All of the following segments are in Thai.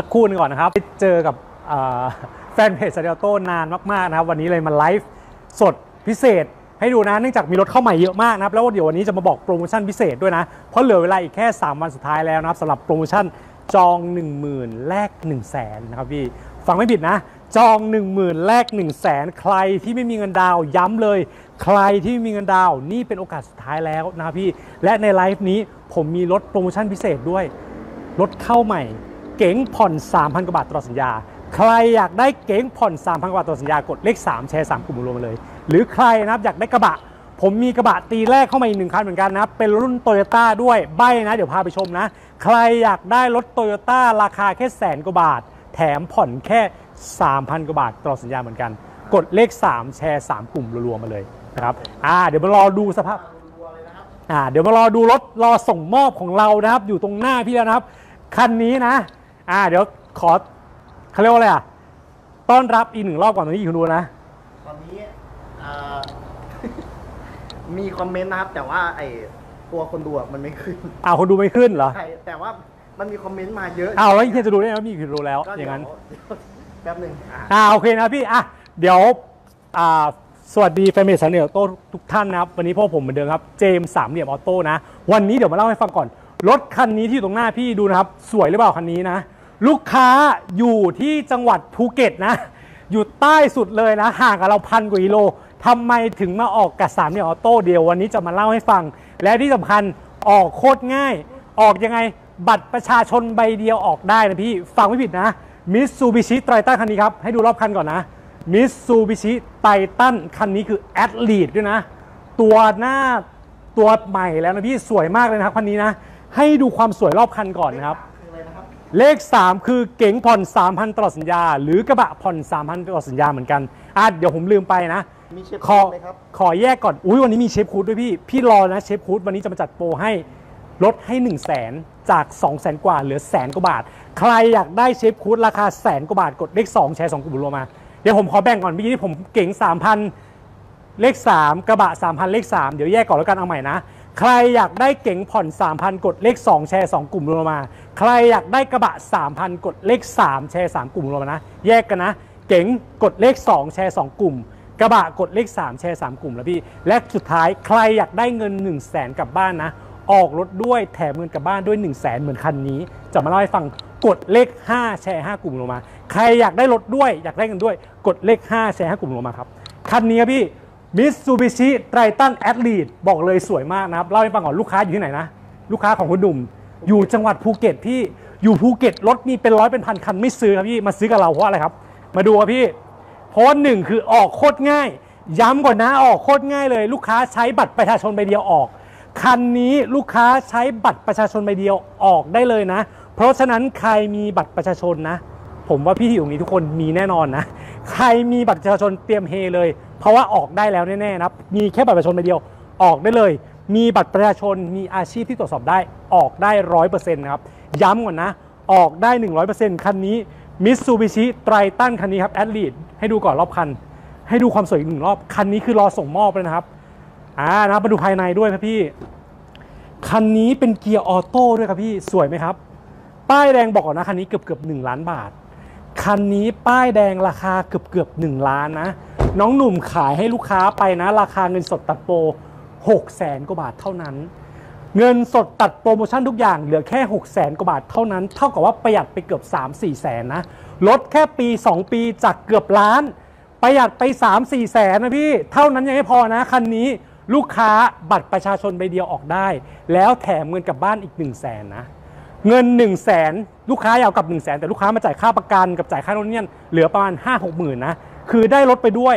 สักครู่นึงก่อนนะครับไปเจอกับแฟนเพจซาเดลโต้นานมากๆนะครับวันนี้เลยมาไลฟ์สดพิเศษให้ดูนะเนื่องจากมีรถเข้าใหม่เยอะมากนะครับแล้วเดี๋ยววันนี้จะมาบอกโปรโมชั่นพิเศษด้วยนะเพราะเหลือเวลาอีกแค่3วันสุดท้ายแล้วนะครับสำหรับโปรโมชั่นจอง 10,000 แลก 100,000 นะครับพี่ฟังไม่ผิดนะจอง 10,000 แลก 100,000 ใครที่ไม่มีเงินดาวย้ำเลยใครที่ไม่มีเงินดาวนี่เป็นโอกาสสุดท้ายแล้วนะครับพี่และในไลฟ์นี้ผมมีรถโปรโมชั่นพิเศษด้วยรถเข้าใหม่เก๋งผ่อน 3,000 กว่าบาทตลอดสัญญาใครอยากได้เก๋งผ่อน 3,000 กว่าบาทต่อสัญญากดเลข3แชร์3กลุ่มรวมเลยหรือใครนะครับอยากได้กระบะผมมีกระบะตีแรกเข้ามาอีก1คันเหมือนกันนะครับเป็นรุ่น Toyota ด้วยใบ้นะเดี๋ยวพาไปชมนะใครอยากได้รถ Toyota ราคาแค่100,000 กว่าบาทแถมผ่อนแค่ 3,000 กว่าบาทตลอดสัญญาเหมือนกันกดเลข3แชร์3กลุ่มรวมมาเลยนะครับเดี๋ยวมารอดูสภาพเดี๋ยวมารอดูรถรอส่งมอบของเรานะครับอยู่ตรงหน้าพี่แล้วนะครับคันนี้นะเดี๋ยวขอเขาเรียกว่าอะไรต้อนรับอีกหนึ่งรอบก่อนตอนนี้คุณดูนะตอนนี้มีคอมเมนต์นะครับแต่ว่าไอ้ตัวคนดูมันไม่ขึ้นคนดูไม่ขึ้นเหรอใช่แต่ว่ามันมีคอมเมนต์มาเยอะแล้วที่จะดูได้ไหมมีคนดูแล้วอย่างนั้นแป๊บนึงโอเคนะพี่เดี๋ยวสวัสดีแฟนเพจซาเดลโต้ทุกท่านนะครับวันนี้พ่อผมเหมือนเดิมครับเจมส์สามเหลี่ยมออโต้นะวันนี้เดี๋ยวมาเล่าให้ฟังก่อนรถคันนี้ที่อยู่ตรงหน้าพี่ดูนะครับสวยหรือเปล่าคันนี้นะลูกค้าอยู่ที่จังหวัดภูเก็ตนะอยู่ใต้สุดเลยนะห่างกับเรา1,000 กว่ากิโลทำไมถึงมาออกกับ3 เหลี่ยมออโต้เดียววันนี้จะมาเล่าให้ฟังและที่สำคัญออกโคตรง่ายออกยังไงบัตรประชาชนใบเดียวออกได้นะพี่ฟังไม่ผิดนะ Mitsubishi Triton คันนี้ครับให้ดูรอบคันก่อนนะ Mitsubishi Triton คันนี้คือ Athlete ด้วยนะตัวหน้าตัวใหม่แล้วนะพี่สวยมากเลยนะครับคันนี้นะให้ดูความสวยรอบคันก่อนนะครับเลข3คือเก๋งผ่อน 3,000 ตลอดสัญญาหรือกระบะผ่อน 3,000 ตลอดสัญญาเหมือนกันเดี๋ยวผมลืมไปนะขอแยกก่อนอุ้ยวันนี้มีเชฟคูดด้วยพี่รอนะเชฟคูดวันนี้จะมาจัดโปรให้ลดให้ 100,000 จาก 200,000 กว่าเหลือ 100,000 กว่าบาทใครอยากได้เชฟคูดราคา 100,000 กว่าบาทกดเลข2แชร์2กลุ่มรวมมาเดี๋ยวผมขอแบ่งก่อนเมื่อกี้ที่ผมเก๋ง 3,000 เลข3กระบะ 3,000 เลข3เดี๋ยวแยกก่อนแล้วกันเอาใหม่นะใครอยากได้เก๋งผ่อน 3,000 กดเลข2แชร์2กลุ่มรวมมาใครอยากได้กระบะ 3,000 กดเลข3แชร์3กลุ่มรวมมานะแยกกันนะเก๋งกดเลข2แชร์2กลุ่มกระบะกดเลข3แชร์3กลุ่มแล้วพี่และสุดท้ายใครอยากได้เงิน 100,000 กลับบ้านนะออกรถด้วยแถมเงินกลับบ้านด้วย 100,000 เหมือนคันนี้จะมาเล่าให้ฟังกดเลข5แชร์5กลุ่มลงมาใครอยากได้รถด้วยอยากได้เงินด้วยกดเลข5แชร์5กลุ่มลงมาครับคันนี้ครับพี่Mitsubishi Triton Athlete บอกเลยสวยมากนะครับเล่าให้ฟังก่อนลูกค้าอยู่ที่ไหนนะลูกค้าของคุณหนุ่มอยู่จังหวัดภูเก็ตพี่อยู่ภูเก็ตรถมีเป็นร้อยเป็นพันคันไม่ซื้อครับพี่มาซื้อกับเราเพราะอะไรครับมาดูครับพี่เพราะหนึ่งคือออกโคตรง่ายย้ำก่อนนะออกโคตรง่ายเลยลูกค้าใช้บัตรประชาชนใบเดียวออกคันนี้ลูกค้าใช้บัตรประชาชนใบเดียวออกได้เลยนะเพราะฉะนั้นใครมีบัตรประชาชนนะผมว่าพี่ที่อยู่ตรงนี้ทุกคนมีแน่นอนนะใครมีบัตรประชาชนเตรียมเฮเลยเพราะว่าออกได้แล้วแน่ๆนะมีแค่บัตรประชาชนใบเดียวออกได้เลยมีบัตรประชาชนมีอาชีพที่ตรวจสอบได้ออกได้ 100% นะครับย้ำก่อนนะออกได้ 100% คันนี้ Mitsubishi Triton คันนี้ครับ Athlete ให้ดูก่อนรอบคันให้ดูความสวยอีก1รอบคันนี้คือรอส่งมอบเลยนะครับนะมาดูภายในด้วยครับพี่คันนี้เป็นเกียร์ออโต้ด้วยครับพี่สวยไหมครับป้ายแดงบอกก่อนนะคันนี้เกือบ1 ล้านบาทคันนี้ป้ายแดงราคาเกือบ1 ล้านนะน้องหนุ่มขายให้ลูกค้าไปนะราคาเงินสดตัดโปร 600,000 กว่าบาทเท่านั้นเงินสดตัดโปรโมชั่นทุกอย่างเหลือแค่ 600,000 กว่าบาทเท่านั้นเท่ากับว่าประหยัดไปเกือบ 3-4 แสนนะลดแค่ปี2ปีจากเกือบล้านประหยัดไป 3-4 แสนนะพี่เท่านั้นยังไม่พอนะคันนี้ลูกค้าบัตรประชาชนใบเดียวออกได้แล้วแถมเงินกลับบ้านอีก 100,000 นะเงิน 100,000 ลูกค้าอยากกับ 100,000 แต่ลูกค้ามาจ่ายค่าประกันกับจ่ายค่าโน่นนี่เหลือประมาณ 5-60,000 นะคือได้รถไปด้วย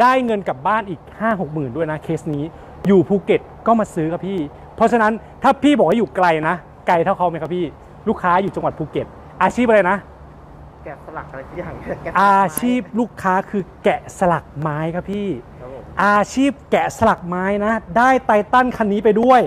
ได้เงินกลับบ้านอีก 5-60,000 ด้วยนะเคสนี้อยู่ภูเก็ตก็มาซื้อครับพี่เพราะฉะนั้นถ้าพี่บอกว่าอยู่ไกลนะไกลเท่าเขาไหมครับพี่ลูกค้าอยู่จังหวัดภูเก็ตอาชีพอะไรนะแกะสลักอะไรทุกอย่างอาชีพลูกค้าคือแกะสลักไม้ครับพี่อาชีพแกะสลักไม้นะได้ไททันคันนี้ไปด้วย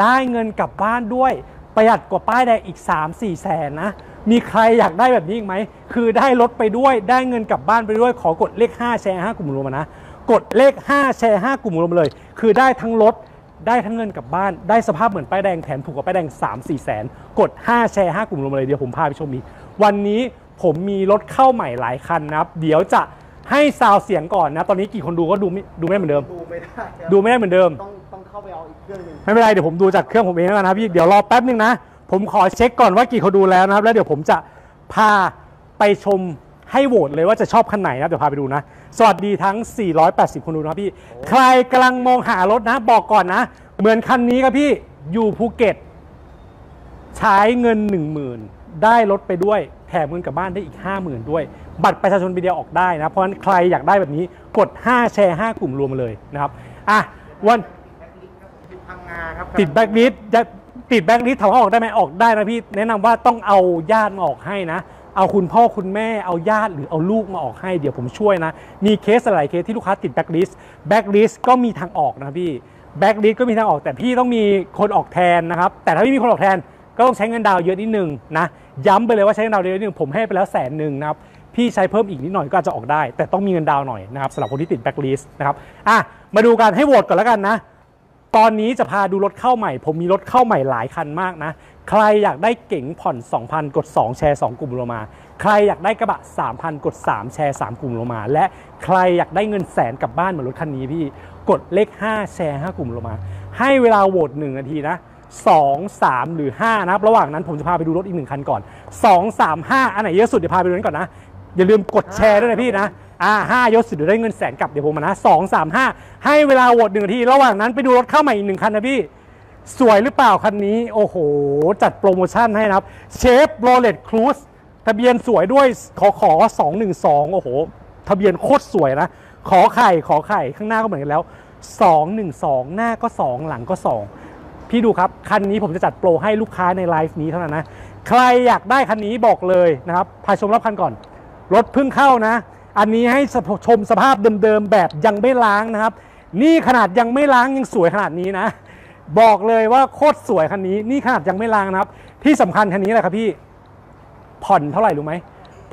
ได้เงินกลับบ้านด้วยประหยัดกว่าป้ายแดงอีก 3-4 แสนนะมีใครอยากได้แบบนี้อีกไหมคือได้รถไปด้วยได้เงินกลับบ้านไปด้วยขอกดเลข5แชร์5กลุ่มรวมนะกดเลข5แชร์5กลุ่มรวมเลยคือได้ทั้งรถได้ทั้งเงินกลับบ้านได้สภาพเหมือนป้ายแดงแถมถูกกว่าป้ายแดง 3-4 แสนกด5แชร์5กลุ่มรวมเลยเดี๋ยวผมพาไปชมอีก วันนี้ผมมีรถเข้าใหม่หลายคันนะครับเดี๋ยวจะให้ซาวเสียงก่อนนะตอนนี้กี่คนดูก็ดูไม่เหมือนเดิมดูไม่ได้เหมือนเดิมต้องเข้าไปเอาอีกเครื่องนึงไม่เป็นไรเดี๋ยวผมดูจากเครื่องผมเองแล้วนะครับพี่เดี๋ยวรอแป๊บนึงนะผมขอเช็คก่อนว่ากี่คนดูแล้วนะครับแล้วเดี๋ยวผมจะพาไปชมให้โหวตเลยว่าจะชอบคันไหนนะเดี๋ยวพาไปดูนะสวัสดีทั้ง480คนดูนะพี่ใครกำลังมองหารถนะบอกก่อนนะเหมือนคันนี้ครับพี่อยู่ภูเก็ตใช้เงิน 10,000 ได้รถไปด้วยแถมเงินกลับบ้านได้อีก 50,000 ด้วยบัตรประชาชนใบเดียวออกได้นะเพราะฉะนั้นใครอยากได้แบบนี้กด5แชร์5กลุ่มรวมมาเลยนะครับอ่ะวันติดแบล็คลิสต์ติดแบล็คลิสต์ถามว่าออกได้ไหมออกได้นะพี่แนะนำว่าต้องเอาญาติมาออกให้นะเอาคุณพ่อคุณแม่เอาญาติหรือเอาลูกมาออกให้เดี๋ยวผมช่วยนะมีเคสหลายเคสที่ลูกค้าติดแบล็คลิสต์ก็มีทางออกนะพี่แบล็คลิสต์ก็มีทางออกแต่พี่ต้องมีคนออกแทนนะครับแต่ถ้าไม่มีคนออกแทนก็ต้องใช้เงินดาวเยอะนิดนึงนะย้ำไปเลยว่าใช้เงินดาวเยอะนิดนึงผมให้ไปแล้ว100,000นะครับพี่ใช้เพิ่มอีกนิดหน่อยก็อาจจะออกได้แต่ต้องมีเงินดาวหน่อยนะครับสำหรับคนที่ติดแบล็คลิสต์นะครับอ่ะมาดูกันให้โหวตก่อนแล้วกันนะตอนนี้จะพาดูรถเข้าใหม่ผมมีรถเข้าใหม่หลายคันมากนะใครอยากได้เก๋งผ่อน 2,000 กด2แชร์2กลุ่มลงมาใครอยากได้กระบะ 3,000 กด3แชร์3กลุ่มลงมาและใครอยากได้เงินแสนกลับบ้านเหมือนรถคันนี้พี่กดเลข5แชร์5กลุ่มลงมาให้เวลาโหวต1นาทีนะ2, 3 หรือ 5นะครับระหว่างนั้นผมจะพาไปดูรถอีก1คันก่อน2, 3, 5อันไหนเยอะสุดเดี๋ยวพาไปดูนั้นก่อนนะอย่าลืมกดแชร์ด้วยนะพี่นะ5เยอะสุดเดี๋ยวได้เงินแสนกลับเดี๋ยวผมมานะ2, 3, 5ให้เวลาโหวต1นาทีระหว่างนั้นไปดูรถเข้าใหม่อีก1คันนะพี่สวยหรือเปล่าคันนี้โอ้โหจัดโปรโมชั่นให้นะครับเชฟโรเลตครูซทะเบียนสวยด้วยขอ212โอ้โหทะเบียนโคตรสวยนะขอไข่ข้างหน้าก็เหมือนกันแล้ว212หน้าก็2หลังก็2พี่ดูครับคันนี้ผมจะจัดโปรให้ลูกค้าในไลฟ์นี้เท่านั้นนะใครอยากได้คันนี้บอกเลยนะครับพาชมรอบคันก่อนรถเพิ่งเข้านะอันนี้ให้ชมสภาพเดิมๆแบบยังไม่ล้างนะครับนี่ขนาดยังไม่ล้างยังสวยขนาดนี้นะบอกเลยว่าโคตรสวยคันนี้นี่ขนาดยังไม่ล้างนะครับที่สำคัญคันนี้แหละครับพี่ผ่อนเท่าไหร่รู้ไหม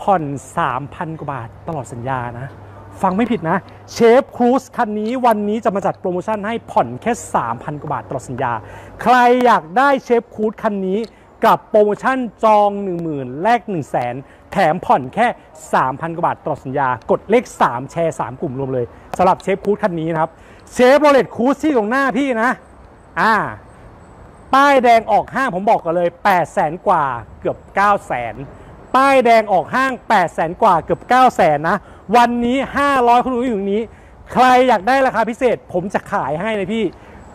ผ่อน 3,000 กว่าบาทตลอดสัญญานะฟังไม่ผิดนะเชฟครูซคันนี้วันนี้จะมาจัดโปรโมชั่นให้ผ่อนแค่ 3,000 กว่าบาทตลอดสัญญาใครอยากได้เชฟครูซคันนี้กับโปรโมชั่นจอง 10,000 แลก 100,000 แถมผ่อนแค่ 3,000 กว่าบาทตลอดสัญญากดเลข3แชร์3กลุ่มรวมเลยสำหรับเชฟครูซคันนี้นะครับเชฟโรเลตครูซที่ตรงหน้าพี่นะป้ายแดงออกห้างผมบอกกันเลย 800,000 กว่าเกือบ 900,000 ป้ายแดงออกห้าง 800,000 กว่าเกือบ 900,000 นะวันนี้500คนดูอยู่ตรงนี้ใครอยากได้ราคาพิเศษผมจะขายให้เลยพี่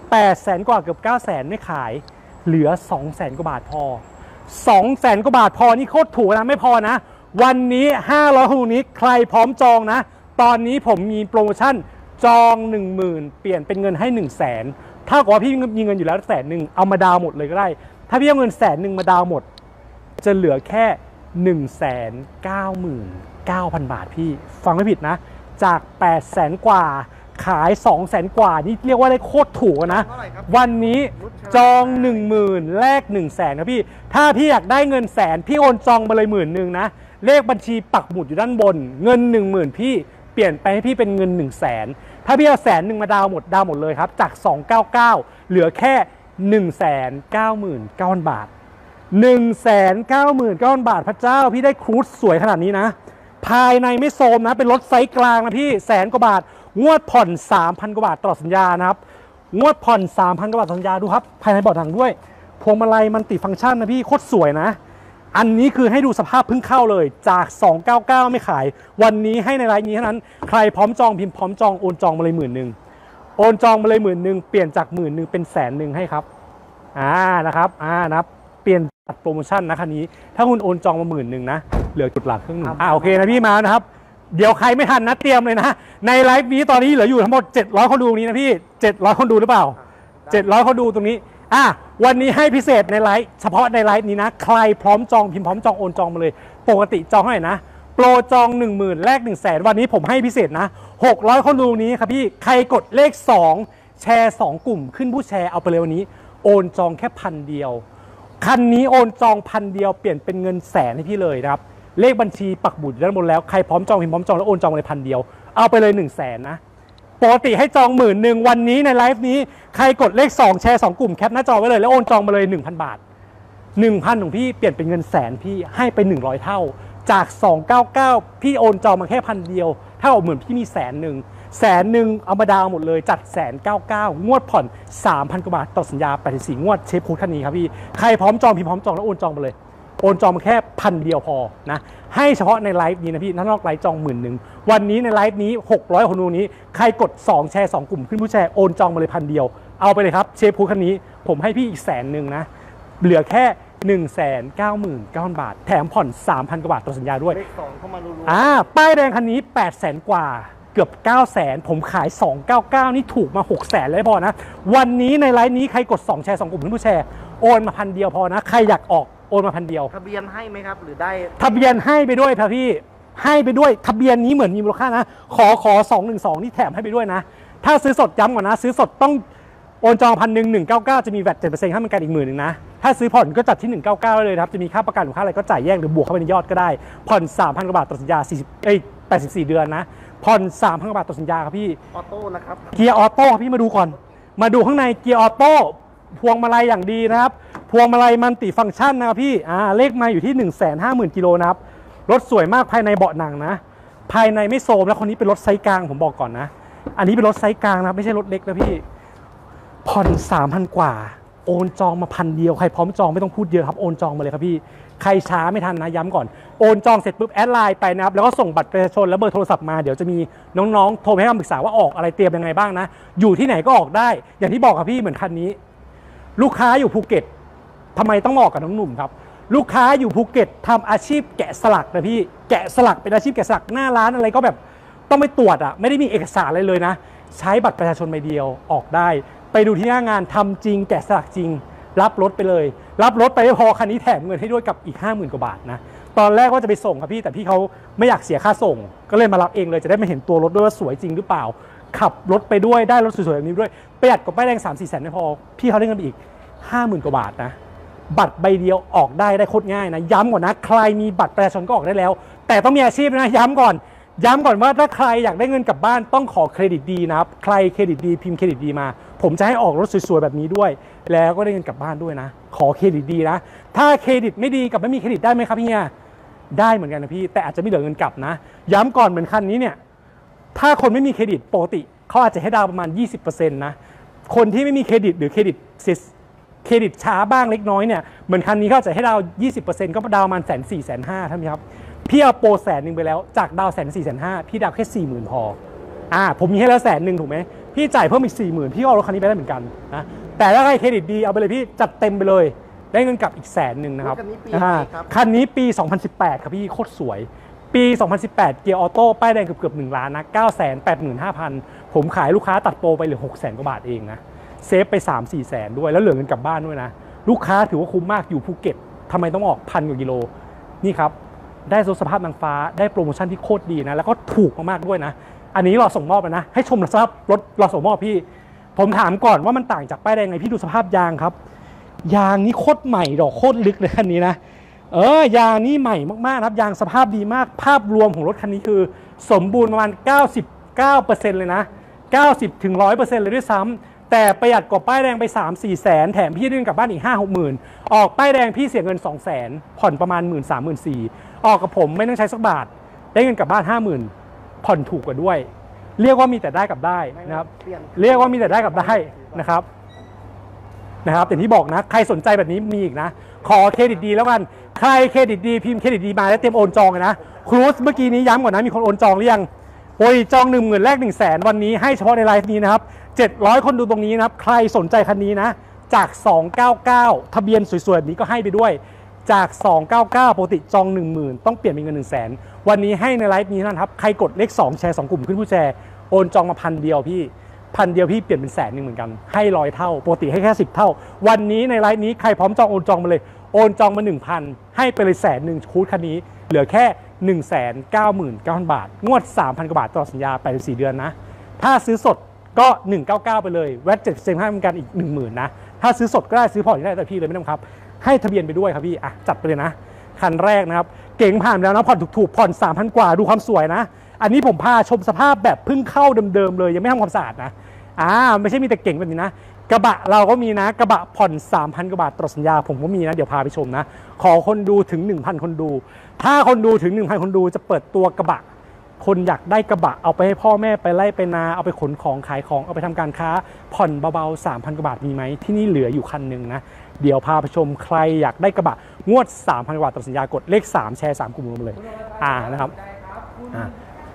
800,000 กว่าเกือบ 900,000 ไม่ขายเหลือ 200,000 กว่าบาทพอ 200,000 กว่าบาทพอนี่โคตรถูกนะไม่พอนะวันนี้500คนดูนี้ใครพร้อมจองนะตอนนี้ผมมีโปรโมชั่นจอง 10,000 เปลี่ยนเป็นเงินให้ 100,000ถ้าเกิดว่าพี่มีเงินอยู่แล้ว100,000เอามาดาวหมดเลยก็ได้ถ้าพี่เอาเงิน100,000มาดาวหมดจะเหลือแค่1,99,000 บาทพี่ฟังไม่ผิดนะจาก 800,000 กว่าขาย 200,000 กว่านี่เรียกว่าได้โคตรถูกนะวันนี้จอง 10,000 แลก 100,000 นะพี่ถ้าพี่อยากได้เงินแสนพี่โอนจองมาเลย 10,000 นะเลขบัญชีปักหมุดอยู่ด้านบนเงิน 10,000 พี่เปลี่ยนไปให้พี่เป็นเงิน 100,000ถ้าพี่เอา100,000มาดาวหมดเลยครับจาก299เหลือแค่ 1,99,000 บาท 1,99,000 บาทพระเจ้าพี่ได้ครูซสวยขนาดนี้นะภายในไม่โซมนะเป็นรถไซส์กลางนะพี่100,000 กว่าบาทงวดผ่อน 3,000 กว่าบาทตลอดสัญญานะครับงวดผ่อน 3,000 กว่าบาทสัญญาดูครับภายในเบาะหนังด้วยพวงมาลัยมันติฟังก์ชันนะพี่โคตรสวยนะอันนี้คือให้ดูสภาพเพิ่งเข้าเลยจาก299ไม่ขายวันนี้ให้ในรายนี้เท่านั้นใครพร้อมจองพิมพ์พร้อมจองโอนจองมาเลย 10,000โอนจองมาเลย 10,000เปลี่ยนจาก 10,000เป็น 100,000ให้ครับนะครับนะครับเปลี่ยนจัดโปรโมชั่นนะคันนี้ถ้าคุณโอนจองมา 10,000นะเหลือจุดหลักครึ่งหนึ่งโอเคนะพี่มานะครับเดี๋ยวใครไม่ทันนะเตรียมเลยนะในไลฟ์นี้ตอนนี้เหลืออยู่ทั้งหมด700คนดูตรงนี้นะพี่700คนดูหรือเปล่า700คนดูตรงนี้วันนี้ให้พิเศษในไลฟ์เฉพาะในไลฟ์นี้นะใครพร้อมจองพิมพ์พร้อมจองโอนจองมาเลยปกติจองเท่าไหร่นะโปรจอง 10,000 แลก 100,000 วันนี้ผมให้พิเศษนะ600คนดูนี้ครับพี่ใครกดเลข2แชร์2กลุ่มขึ้นผู้แชร์เอาไปเลยวันนี้โอนจองแค่ 1,000 เดียวคันนี้โอนจอง 1,000 เดียวเปลี่ยนเป็นเงินแสนให้พี่เลยนะครับเลขบัญชีปักบุตรด้านบนแล้วใครพร้อมจองพิมพ์พร้อมจองแล้วโอนจองเลย 1,000 เดียวเอาไปเลย 100,000 นะปกติให้จอง 10,000วันนี้ในไลฟ์นี้ใครกดเลข2แชร์2กลุ่มแคปหน้าจอไว้เลยแล้วโอนจองมาเลย 1,000 บาท 1,000 ของพี่เปลี่ยนเป็นเงินแสนพี่ให้ไป100เท่าจาก299พี่โอนจองมาแค่พันเดียวเท่าเหมือนพี่มีแสนหนึ่งเอามาดาวหมดเลยจัด199,000งวดผ่อน 3,000 กว่าบาทต่อสัญญา84งวดเชฟคูดคันนี้ครับพี่ใครพร้อมจองพิมพ์พร้อมจองแล้วโอนจองไปเลยโอนจองมาแค่พันเดียวพอนะให้เฉพาะในไลฟ์นี้นะพี่ถ้านอกไลฟ์จอง10,000วันนี้ในไลฟ์นี้600คนดูนี้ใครกด2แชร์2กลุ่มขึ้นผู้แชร์โอนจองมาเลยพันเดียวเอาไปเลยครับเชฟคูดคันนี้ผมให้พี่อีก100,000นะเหลือแค่1,99,000 บาทแถมผ่อน 3,000 กว่าบาทต่อสัญญาด้วยเลข2เข้ามาลุ้นป้ายแดงคันนี้ 800,000 กว่าเกือบ 900,000 ผมขาย 299นี่ถูกมา 600,000 เลยพอนะวันนี้ในไลฟ์นี้ใครกด2แชร์2กลุ่มผู้แชร์โอนมาพันเดียวพอนะใครอยากออกโอนมาพันเดียวทะเบียนให้ไหมครับหรือได้ทะเบียนให้ไปด้วยครับพี่ให้ไปด้วยทะเบียนนี้เหมือนมีมูลค่านะขอ212นี่แถมให้ไปด้วยนะถ้าซื้อสดย้ำก่อนนะซื้อสดต้องโอนจอง1,199จะมีแวต 7% ค่าบริการอีก10,000นะถ้าซื้อผ่อนก็จัดที่199ได้เลยครับจะมีค่าประกันหรือค่าอะไรก็จ่ายแยกหรือบวกเข้าไปในยอดก็ได้ผ่อน 3,000 กว่าบาทต่อสัญญา84เดือนนะผ่อน 3,000 กว่าบาทต่อสัญญาครับพี่ออโต้นะครับเกียร์ออโต้พี่มาดูข้างในเกียร์ออโต้พวงมาลัยอย่างดีนะครับพวงมาลัยมัลติฟังก์ชันนะครับพี่เลขมาอยู่ที่ 150,000 กิโลนะครับรถสวยมากภายในเบาะหนังนะภายในไม่โซมแล้วคนนี้เป็นรถไซส์กลางผมบอกก่อนนะอันนี้เป็นรถไซส์กลางนะไม่ใช่รถเล็กนะพี่ผ่อน 3,000 กว่าโอนจองมาพันเดียวใครพร้อมจองไม่ต้องพูดเยอะครับโอนจองมาเลยครับพี่ใครช้าไม่ทันนะย้ำก่อนโอนจองเสร็จปุ๊บแอดไลน์ไปนะครับแล้วก็ส่งบัตรประชาชนและเบอร์โทรศัพท์มาเดี๋ยวจะมีน้องๆโทรให้คำปรึกษาว่าออกอะไรเตรียมยังไงบ้างนะอยู่ที่ไหนก็ออกได้อย่างที่บอกครับพี่เหมือนคันนี้ลูกค้าอยู่ภูเก็ตทำไมต้องออกกับน้องหนุ่มครับลูกค้าอยู่ภูเก็ตทำอาชีพแกะสลักนะพี่แกะสลักเป็นอาชีพแกะสลักหน้าร้านอะไรก็แบบต้องไปตรวจอ่ะไม่ได้มีเอกสารอะไรเลยนะใช้บัตรประชาชนใบเดียวออกได้ไปดูที่หน้างานทำจริงแกะสลักจริงรับรถไปเลยรับรถไปพอคันนี้แถมเงินให้ด้วยกับอีก 50,000 กว่าบาทนะตอนแรกว่าจะไปส่งครับพี่แต่พี่เขาไม่อยากเสียค่าส่งก็เลยมารับเองเลยจะได้มาเห็นตัวรถด้วยว่าสวยจริงหรือเปล่าขับรถไปด้วยได้รถสวยๆแบบนี้ด้วยประหยัดกว่าป้ายแดง 3-4 แสนไม่พอพี่เขาได้เงินไปอีก 50,000 กว่าบาทนะบัตรใบเดียวออกได้โคตรง่ายนะย้ำก่อนนะใครมีบัตรประชาชนก็ออกได้แล้วแต่ต้องมีอาชีพนะย้ำก่อนว่าถ้าใครอยากได้เงินกลับบ้านต้องขอเครดิตดีนะครับใครเครดิตดีพิมพ์เครดิตดีมาผมจะให้ออกรถสวยๆแบบนี้ด้วยแล้วก็ได้เงินกลับบ้านด้วยนะขอเครดิตดีนะถ้าเครดิตไม่ดีกับไม่มีเครดิตได้ไหมครับพี่เนี่ยได้เหมือนกันนะพี่แต่อาจจะไม่เหลือเงินกลับนะย้ำก่อนเหมือนคันนี้เนี่ยถ้าคนไม่มีเครดิตปกติเขาอาจจะให้ดาวประมาณ 20% นะคนที่ไม่มีเครดิตหรือเครดิตช้าบ้างเล็กน้อยเนี่ยเหมือนคันนี้เขาจะให้ดาว 20% ก็ดาวประมาณ 140,000-150,000 ใช่ไหมครับพี่เอาโปร100,000ไปแล้วจากดาว 140,000-150,000 พี่ดาวแค่ 40,000 พอผมมีให้แล้ว 100,000 ถูกไหมพี่จ่ายเพิ่มอีก 40,000 พี่ก็เอารถคันนี้ไปได้เหมือนกันนะแต่ถ้าใครเครดิตดีเอาไปเลยพี่จัดเต็มไปเลยได้เงินกลับอีก 100,000นะครับคันนี้ปี 2018 ครับพี่โคตรสวยปี 2018 เกียร์ออโต้ป้ายแดงเกือบ 1 ล้านนะ 985,000 ผมขายลูกค้าตัดโปรไปเหลือ 600,000 กว่าบาทเองนะเซฟไป 3-4 แสนด้วยแล้วเหลือเงินกลับบ้านด้วยนะลูกค้าถือว่าคุ้มมากอยู่ภูเก็ตทำไมต้องออก1,000 กว่ากิโลนี่ครับได้สภาพนางฟ้าได้โปรโมชั่นที่โคตรดีนะแล้วก็ถูกมากๆด้วยนะอันนี้รอส่งมอบนะให้ชมสภาพรถรอส่งมอบพี่ผมถามก่อนว่ามันต่างจากป้ายแดงไงพี่ดูสภาพยางครับยางนี้โคตรใหม่ดอกโคตรลึกเลยคันนี้นะยางนี้ใหม่มากๆครับยางสภาพดีมากภาพรวมของรถคันนี้คือสมบูรณ์ประมาณ 99% เลยนะ 90-100% เลยด้วยซ้ำแต่ประหยัดกว่าป้ายแดงไป 3-4 แสนแถมพี่ได้เงินกลับบ้านอีก 5-60,000ออกป้ายแดงพี่เสียเงิน 200,000ผ่อนประมาณ 13,000-14,000ออกกับผมไม่ต้องใช้สักบาทได้เงินกลับบ้าน 50,000ผ่อนถูกกว่าด้วยเรียกว่ามีแต่ได้กับได้นะครับเรียกว่ามีแต่ได้กับได้นะครับอย่างที่บอกนะใครสนใจแบบนี้มีอีกนะขอเครดิตดีแล้วกันใครเครดิตดีพิมพ์เครดิตดีมาแล้วเต็มโอนจองเลยนะครูสเมื่อกี้นี้ย้ำก่อนนะมีคนโอนจองหรือยังโอ้ยจอง10,000แรก100,000วันนี้ให้เฉพาะในไลฟ์นี้นะครับ700คนดูตรงนี้นะครับใครสนใจคันนี้นะจาก299ทะเบียนสวยๆแบบนี้ก็ให้ไปด้วยจาก299ปกติจอง10,000ต้องเปลี่ยนเป็นเงิน100,000วันนี้ให้ในไลฟ์นี้นะครับใครกดเลข2แชร์2กลุ่มขึ้นผู้แชร์โอนจองมาพันเดียวพี่เปลี่ยนเป็น100,000เหมือนกันให้100 เท่าปกติให้แค่10 เท่าวันนี้ในไลฟ์นี้ใครพร้อมจองโอนจองมาเลยโอนจองมา 1,000 ให้ไปเลย100,000คูดคันนี้เหลือแค่ 1,99,000 บาทงวด 3,000 กว่าบาทตลอดสัญญา84เดือนนะถ้าซื้อสดก็199ไปเลยแวต 7% ค่าบริการอีก 10,000นะถ้าซื้อสดก็ได้ซื้อผ่อนได้แต่พี่เลยไม่ต้องครับให้ทะเบียนไปด้วยครับพี่จัดไปเลยนะคันแรกนะครับเก๋งผ่านแล้วนะผ่อนถูกๆผ่อน 3,000 กว่าดูความสวยนะอันนี้ผมพาชมสภาพแบบเพิ่งเข้าเดิมๆเลยยังไม่ทำความสะอาดนะไม่ใช่มีแต่เก๋งแบบนี้นะ กระบะเราก็มีนะกระบะผ่อน 3,000 กว่าบาทตลอดสัญญาผมก็มีนะเดี๋ยวพาไปชมนะขอคนดูถึง 1,000 คนดูถ้าคนดูถึง 1,000 คนดูจะเปิดตัวกระบะคนอยากได้กระบะเอาไปให้พ่อแม่ไปไล่ไปนาเอาไปขนของขายของเอาไปทำการค้าผ่อนเบาๆ 3,000 กว่าบาทมีไหมที่นี่เหลืออยู่คันหนึ่งนะเดี๋ยวพาไปชมใครอยากได้กระบะงวด 3,000 กว่าบาทตลอดสัญญากดเลข3แชร์3กลุ่มรวมเลยนะครับ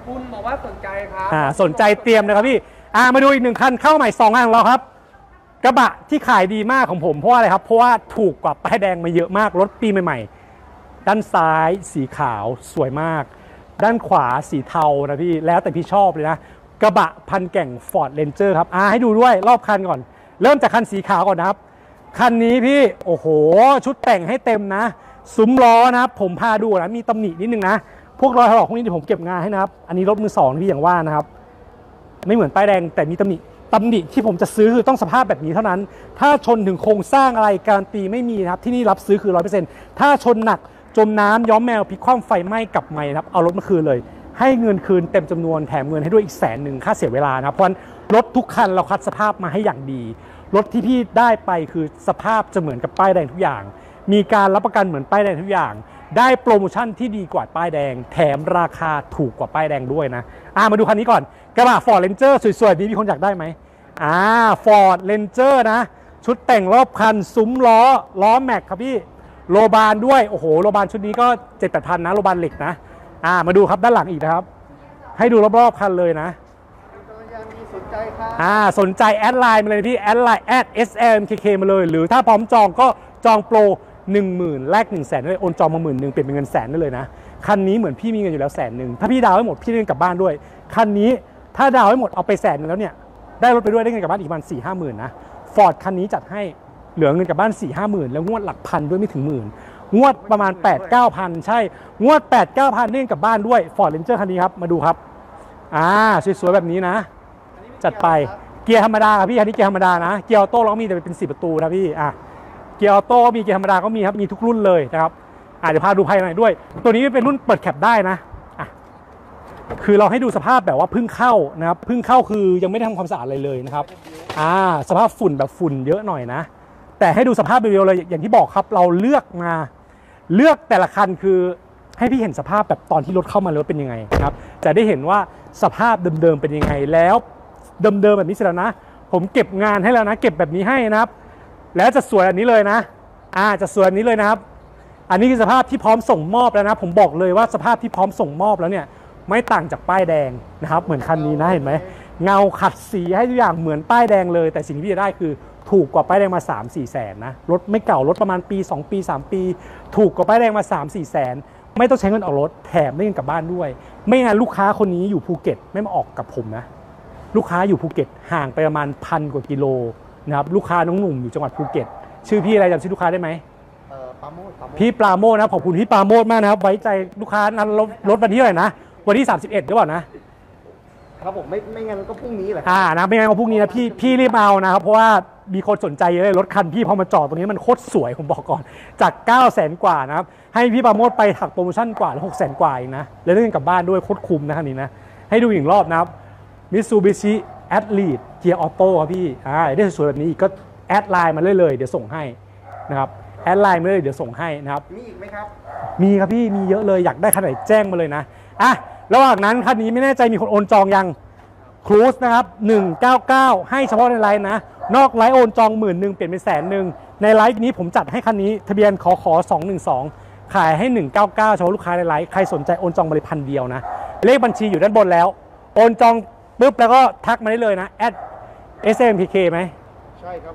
คุณบอกว่าสนใจครับสนใจเตรียมนะครับพี่มาดูอีกหนึ่งคันเข้าใหม่2คันของเราครับกระบะที่ขายดีมากของผมเพราะอะไรครับเพราะว่าถูกกว่าป้ายแดงมาเยอะมากรถปีใหม่ๆด้านซ้ายสีขาวสวยมากด้านขวาสีเทานะพี่แล้วแต่พี่ชอบเลยนะกระบะพันแก่ง Ford Ranger ครับให้ดูด้วยรอบคันก่อนเริ่มจากคันสีขาวก่อนนะครับคันนี้พี่โอ้โหชุดแต่งให้เต็มนะซุ้มล้อนะครับผมพาดูนะมีตำหนินิดนึงนะพวกรอยถลอกพวกนี้ที่ผมเก็บงานให้นะครับอันนี้รถมือสองพี่อย่างว่านะครับไม่เหมือนป้ายแดงแต่มีตำหนิที่ผมจะซื้อคือต้องสภาพแบบนี้เท่านั้นถ้าชนถึงโครงสร้างอะไรการันตีไม่มีนะครับที่นี่รับซื้อคือ 100% ถ้าชนหนักจมน้ำย้อมแมวพลิกคว่ำไฟไหม้กลับมานะครับเอารถมาคืนเลยให้เงินคืนเต็มจำนวนแถมเงินให้ด้วยอีก100,000ค่าเสียเวลานะครับเพราะฉะนั้นรถทุกคันเราคัดสภาพมาให้อย่างดีรถที่พี่ได้ไปคือสภาพจะเหมือนกับป้ายแดงทุกอย่างมีการรับประกันเหมือนป้ายแดงทุกอย่างได้โปรโมชั่นที่ดีกว่าป้ายแดงแถมราคาถูกกว่าป้ายแดงด้วยนะมาดูคันนี้ก่อนกระบะ Ford Ranger สวยๆมีคนอยากได้ไหมFord Ranger นะชุดแต่งรอบคันซุ้มล้อแม็กครับพี่โลบานด้วยโอ้โหโลบานชุดนี้ก็ 7-8,000 นะโลบานเหล็กนะมาดูครับด้านหลังอีกนะครับให้ดูรอบๆคันเลยนะสนใจครับสนใจแอดไลน์มาเลยพี่แอดไลน์แอด SLMKK มาเลยหรือถ้าพร้อมจองก็จองโปร10,000 แลก 100,000 เลยโอนจองมา 10,000 เปลี่ยนเป็นเงินแสนได้เลยนะคันนี้เหมือนพี่มีเงินอยู่แล้ว100,000ถ้าพี่ดาวให้หมดพี่ได้เงินกลับบ้านด้วยคันนี้ถ้าดาวให้หมดเอาไป100,000แล้วเนี่ยได้รถไปด้วยได้เงินกลับบ้านอีกประมาณ 4-5 หมื่นนะฟอร์ดคันนี้จัดให้เหลือเงินกลับบ้าน 4-5 หมื่นแล้วงวดหลักพันด้วยไม่ถึงหมื่นงวดประมาณ 8-9,000 ใช่งวด 8-9,000 ได้เงินกลับบ้านด้วยฟอร์ดเรนเจอร์คันนี้ครับมาดูครับสวยๆแบบนี้นะจัดไปเกียร์ธรรมดาครับพี่คันนี้เกียร์ธรรมดานะเกียร์ออโต้เรามีแต่เป็น4 ประตูนะพี่เกียร์ออโต้ก็มีเกียร์ธรรมดาก็มีครับมีทุกรุ่นเลยนะครับเดี๋ยวพาดูภายในด้วยตัวนี้เป็นรุ่นเปิดแคปได้นะคือเราให้ดูสภาพแบบว่าเพิ่งเข้านะครับเพิ่งเข้าคือยังไม่ได้ทำความสะอาดอะไรเลยนะครับสภาพฝุ่นแบบฝุ่นเยอะหน่อยนะแต่ให้ดูสภาพเรียวเลยอย่างที่บอกครับเราเลือกมาเลือกแต่ละคันคือให้พี่เห็นสภาพแบบตอนที่รถเข้ามาแล้วเป็นยังไงนะครับจะได้เห็นว่าสภาพเดิมๆเป็นยังไงแล้วเดิมๆแบบนี้เสร็จแล้วนะผมเก็บงานให้แล้วนะเก็บแบบนี้ให้นะครับแล้วจะสวยอันนี้เลยนะจะสวยอันนี้เลยนะครับอันนี้คือสภาพที่พร้อมส่งมอบแล้วนะผมบอกเลยว่าสภาพที่พร้อมส่งมอบแล้วเนี่ยไม่ต่างจากป้ายแดงนะครับเหมือนคันนี้นะเห็นไหมเงาขัดสีให้ทุกอย่างเหมือนป้ายแดงเลยแต่สิ่งที่พี่จะได้คือถูกกว่าป้ายแดงมา 3-4 แสนนะรถไม่เก่ารถประมาณปี2ปี3ปีถูกกว่าป้ายแดงมา 3-4 แสนไม่ต้องใช้เงินออกรถแถมได้เงินกลับบ้านด้วยไม่งั้นลูกค้าคนนี้อยู่ภูเก็ตไม่มาออกกับผมนะลูกค้าอยู่ภูเก็ตห่างไปประมาณ1,000 กว่ากิโลนะครับลูกค้าน้องหนุ่มอยู่จังหวัดภูเก็ตชื่อพี่อะไรจำชื่อลูกค้าได้ไหมพี่ปราโมทนะขอบคุณพี่ปราโมทมากนะครับไว้ใจลูกค้านั้นรถวันที่เท่าไหร่นะวันที่31หรือเปล่านะครับผมไม่งั้นก็พรุ่งนี้แหละนะไม่งั้นก็พรุ่งนี้นะพี่รีบเอานะครับเพราะว่ามีคนสนใจเยอะเลยรถคันพี่พอมาจอดตรงนี้มันโคตรสวยผมบอกก่อนจาก900,000 กว่านะครับให้พี่ปราโมทไปถักโปรโมชั่นกว่าแล้ว600,000 กว่าเองนะแล้วได้เงินกลับบ้านด้วยโคตรคุ้มนะคันนี้นะให้ดูอีกรอบนะครับMitsubishi Athlete เกียร์ออโต้ครับพี่ได้สวยๆแบบนี้อีกก็แอดไลน์มาเลยเดี๋ยวส่งให้นะครับแอดไลน์มาเลยเดี๋ยวส่งให้นะครับมีอีกไหมครับมีครับพี่มีเยอะเลยอยากได้คันไหนแจ้งมาเลยนะระหว่างนั้นคันนี้ไม่แน่ใจมีคนโอนจองยังครูซนะครับ199ให้เฉพาะในไลน์นะนอกไลน์โอนจอง10,000เปลี่ยนเป็น100,000ในไลน์นี้ผมจัดให้คันนี้ทะเบียนขอ212ขายให้199เฉพาะลูกค้าในไลน์ใครสนใจโอนจองมาเลย1,000 เดียวนะเลขบัญชีอยู่ด้านบนแล้วโอนจองปุ๊บแล้วก็ทักมาได้เลยนะแอด SMPK ไหมใช่ครับ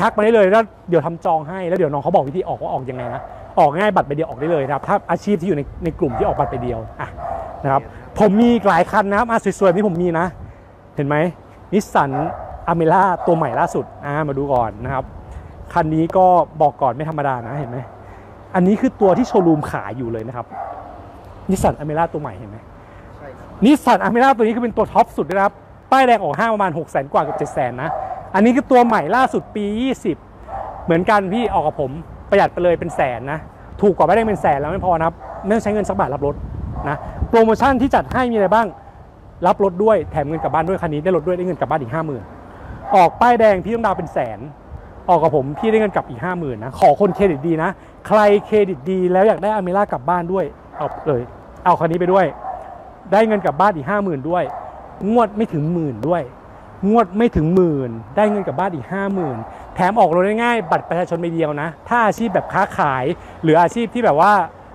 ทักมาได้เลยแล้วเดี๋ยวทำจองให้แล้วเดี๋ยวน้องเขาบอกวิธีออกว่าออกยังไงนะออกง่ายบัตรใบเดียวออกได้เลยนะครับถ้าอาชีพที่อยู่ในกลุ่มที่ออกบัตรใบเดียวนะครับผมมีหลายคันนะครับสวยๆที่ผมมีนะเห็นไหม Nissan Amera ตัวใหม่ล่าสุดมาดูก่อนนะครับคันนี้ก็บอกก่อนไม่ธรรมดานะเห็นไหมอันนี้คือตัวที่โชว์รูมขายอยู่เลยนะครับ Nissan Amera ตัวใหม่เห็นไหมNissan Amera ตัวนี้คือเป็นตัวท็อปสุดนะครับป้ายแดงออกห้าประมาณ600,000 กว่ากับ700,000นะอันนี้คือตัวใหม่ล่าสุดปี20เหมือนกันพี่ออกกับผมประหยัดไปเลยเป็น100,000นะถูกกว่าป้ายแดงเป็น100,000แล้วไม่พอนะครับไม่ต้องใช้เงินสักบาทรับรถนะโปรโมชั่นที่จัดให้มีอะไรบ้างรับรถด้วยแถมเงินกลับบ้านด้วยคันนี้ได้รถด้วยได้เงินกลับบ้านอีก 50,000 ออกป้ายแดงพี่ต้องดาวเป็นแสนออกกับผมพี่ได้เงินกลับอีก 50,000 นะขอคนเครดิตดีนะใครเครดิตดีแล้วอยากได้อเมร่ากลับบ้านด้วยเอาเลยเอาคันนี้ไปด้วยได้เงินกลับบ้านอีก 50,000 ด้วยงวดไม่ถึงหมื่นด้วยงวดไม่ถึงหมื่นได้เงินกลับบ้านอีก 50,000 แถมออกรถง่ายๆบัตรประชาชนใบเดียวนะถ้าอาชีพแบบค้าขายหรืออาชีพที่แบบว่า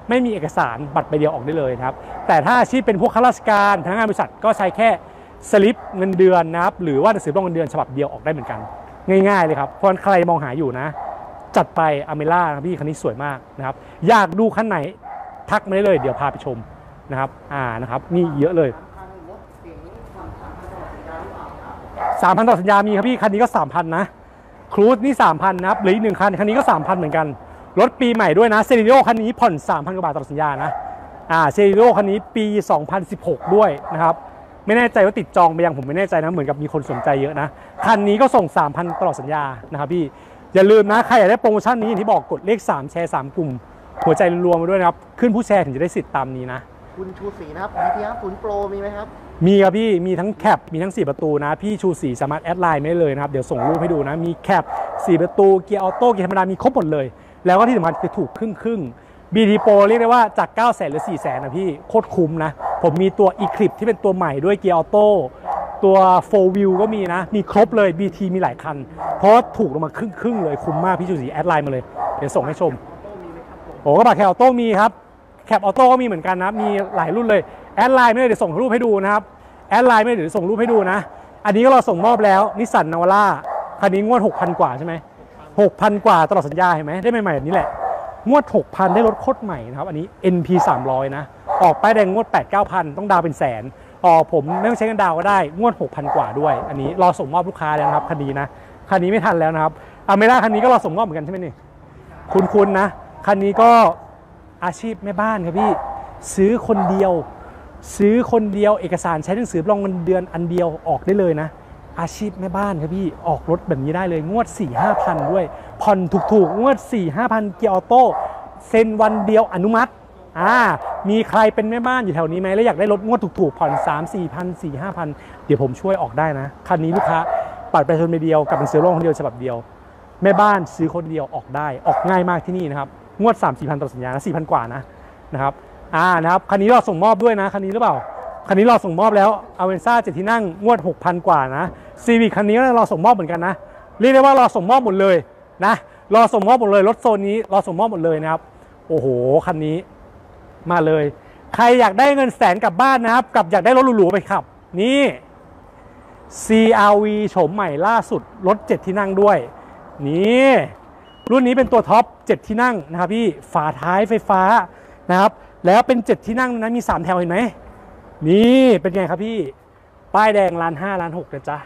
ไม่มีเอกสารบัตรใบเดียวออกได้เลยครับแต่ถ้าอาชีพเป็นพวกข้าราชการพนักงานบริษัทก็ใช้แค่สลิปเงินเดือนนะครับหรือว่าหนังสือรับเงินเดือนฉบับเดียวออกได้เหมือนกันง่ายๆเลยครับเพราะใครมองหาอยู่นะจัดไปอเมร่าครับพี่คันนี้สวยมากนะครับอยากดูคันไหนทักมาได้เลยเดี๋ยวพาไปชมนะครับนะครับมีเยอะเลย3,000 ต่อสัญญามีครับพี่คันนี้ก็ 3,000 นะครูซนี่ 3,000 นะครับหรืออีก1คันคันนี้ก็ 3,000 เหมือนกันรถปีใหม่ด้วยนะเซริโอคันนี้ผ่อน 3,000 กว่าบาทต่อสัญญานะเซริโอคันนี้ปี2016ด้วยนะครับไม่แน่ใจว่าติดจองไปยังผมไม่แน่ใจนะเหมือนกับมีคนสนใจเยอะนะคันนี้ก็ส่ง 3,000 ตลอดสัญญานะครับพี่อย่าลืมนะใครอยากได้โปรโมชั่นนี้ที่บอกกดเลข3แชร์3กลุ่มหัวใจรวมมาด้วยนะครับขึ้นผู้แชร์ถึงจะได้สิทธิ์ตามนี้นะคุณชูศรีนะครับ BT50 โปรมีไหมครับมีครับพี่มีทั้งแคปมีทั้ง4ประตูนะพี่ชูศรีสามารถแอดไลน์ได้เลยนะครับเดี๋ยวส่งรูปให้ดูนะมีแคป4ประตูเกียร์ออโต้เกียร์ธรรมดามีครบหมดเลยแล้วก็ที่สำคัญคือถูกครึ่ง BT Pro เรียกได้ว่าจาก 900,000 หรือ 400,000 นะพี่โคตรคุ้มนะผมมีตัว Eclipse ที่เป็นตัวใหม่ด้วยเกียร์ออโต้ตัว 4Wheel ก็มีนะมีครบเลย BT มีหลายคันเพราะถูกลงมาครึ่งเลยคุ้มมากพี่ชูศรีแอดไลน์มาเลยเดี๋ยวส่งให้ชมโอ้ก็บัตรแคปออโต้มีครับแคปออโต้ก็มีเหมือนกันนะมีหลายรุ่นเลยแอดไลน์ไม่ได้เดี๋ยวส่งรูปให้ดูนะครับแอดไลน์ไม่ได้เดี๋ยวส่งรูปให้ดูนะอันนี้ก็เราส่งมอบแล้ว Nissan Navara คันนี้งวด 6,000 กว่าใช่ไหม 6,000 กว่าตลอดสัญญาเห็นไหมได้ใหม่ๆแบบนี้แหละงวด 6,000 ได้รถโคตรใหม่นะครับอันนี้ NP300 นะออกป้ายแดงงวด 8-9,000 ต้องดาวเป็นแสนออกผมไม่ต้องใช้เงินดาวก็ได้งวด 6,000 กว่าด้วยอันนี้รอส่งมอบลูกค้าแล้วนะครับคันนี้นะคันนี้ไม่ทันแล้วนะครับอเมร่าคันนี้ก็รอส่งมอบเหมือนกันใช่ไหมนี่คุ้นๆนะคันนี้ก็อาชีพแม่บ้านครับพี่ซื้อคนเดียวเอกสารใช้หนังสือรับรองเงินเดือนอันเดียวออกได้เลยนะอาชีพแม่บ้านครับพี่ออกรถแบบนี้ได้เลยงวด 4-5,000 ด้วยผ่อนถูกๆงวด 4-5,000 เกียร์ออโต้เซ็นวันเดียวอนุมัติมีใครเป็นแม่บ้านอยู่แถวนี้ไหมแล้วอยากได้รถงวดถูกๆผ่อน 3-4,000 4-5,000 เดี๋ยวผมช่วยออกได้นะคันนี้ลูกค้าบัตรประชาชนใบเดียวกับหนังสือรับรองคนเดียวฉบับเดียวแม่บ้านซื้อคนเดียวออกได้ออกง่ายมากที่นี่นะครับงวด 3-4,000 ต่อสัญญานะ 4,000 กว่านะครับนะครับคันนี้เราส่งมอบด้วยนะคันนี้หรือเปล่าคันนี้เราส่งมอบแล้วอเวนซ่า7ที่นั่งงวด 6,000 กว่านะซีวิคคันนี้เราส่งมอบเหมือนกันนะเรียกได้ว่าเราส่งมอบหมดเลยนะเราส่งมอบหมดเลยรถโซนนี้เราส่งมอบหมดเลยนะครับโอ้โหคันนี้มาเลยใครอยากได้เงินแสนกลับบ้านนะครับกับอยากได้รถหรูๆไปขับนี่ CR-V โฉมใหม่ล่าสุดรถ7ที่นั่งด้วยนี่รุ่นนี้เป็นตัวท็อป7ที่นั่งนะครับพี่ฝาท้ายไฟฟ้านะครับแล้วเป็น7ที่นั่งนะมี3แถวเห็นไหมนี่เป็นไงครับพี่ป้ายแดง1.5 ล้านนะจ๊ะ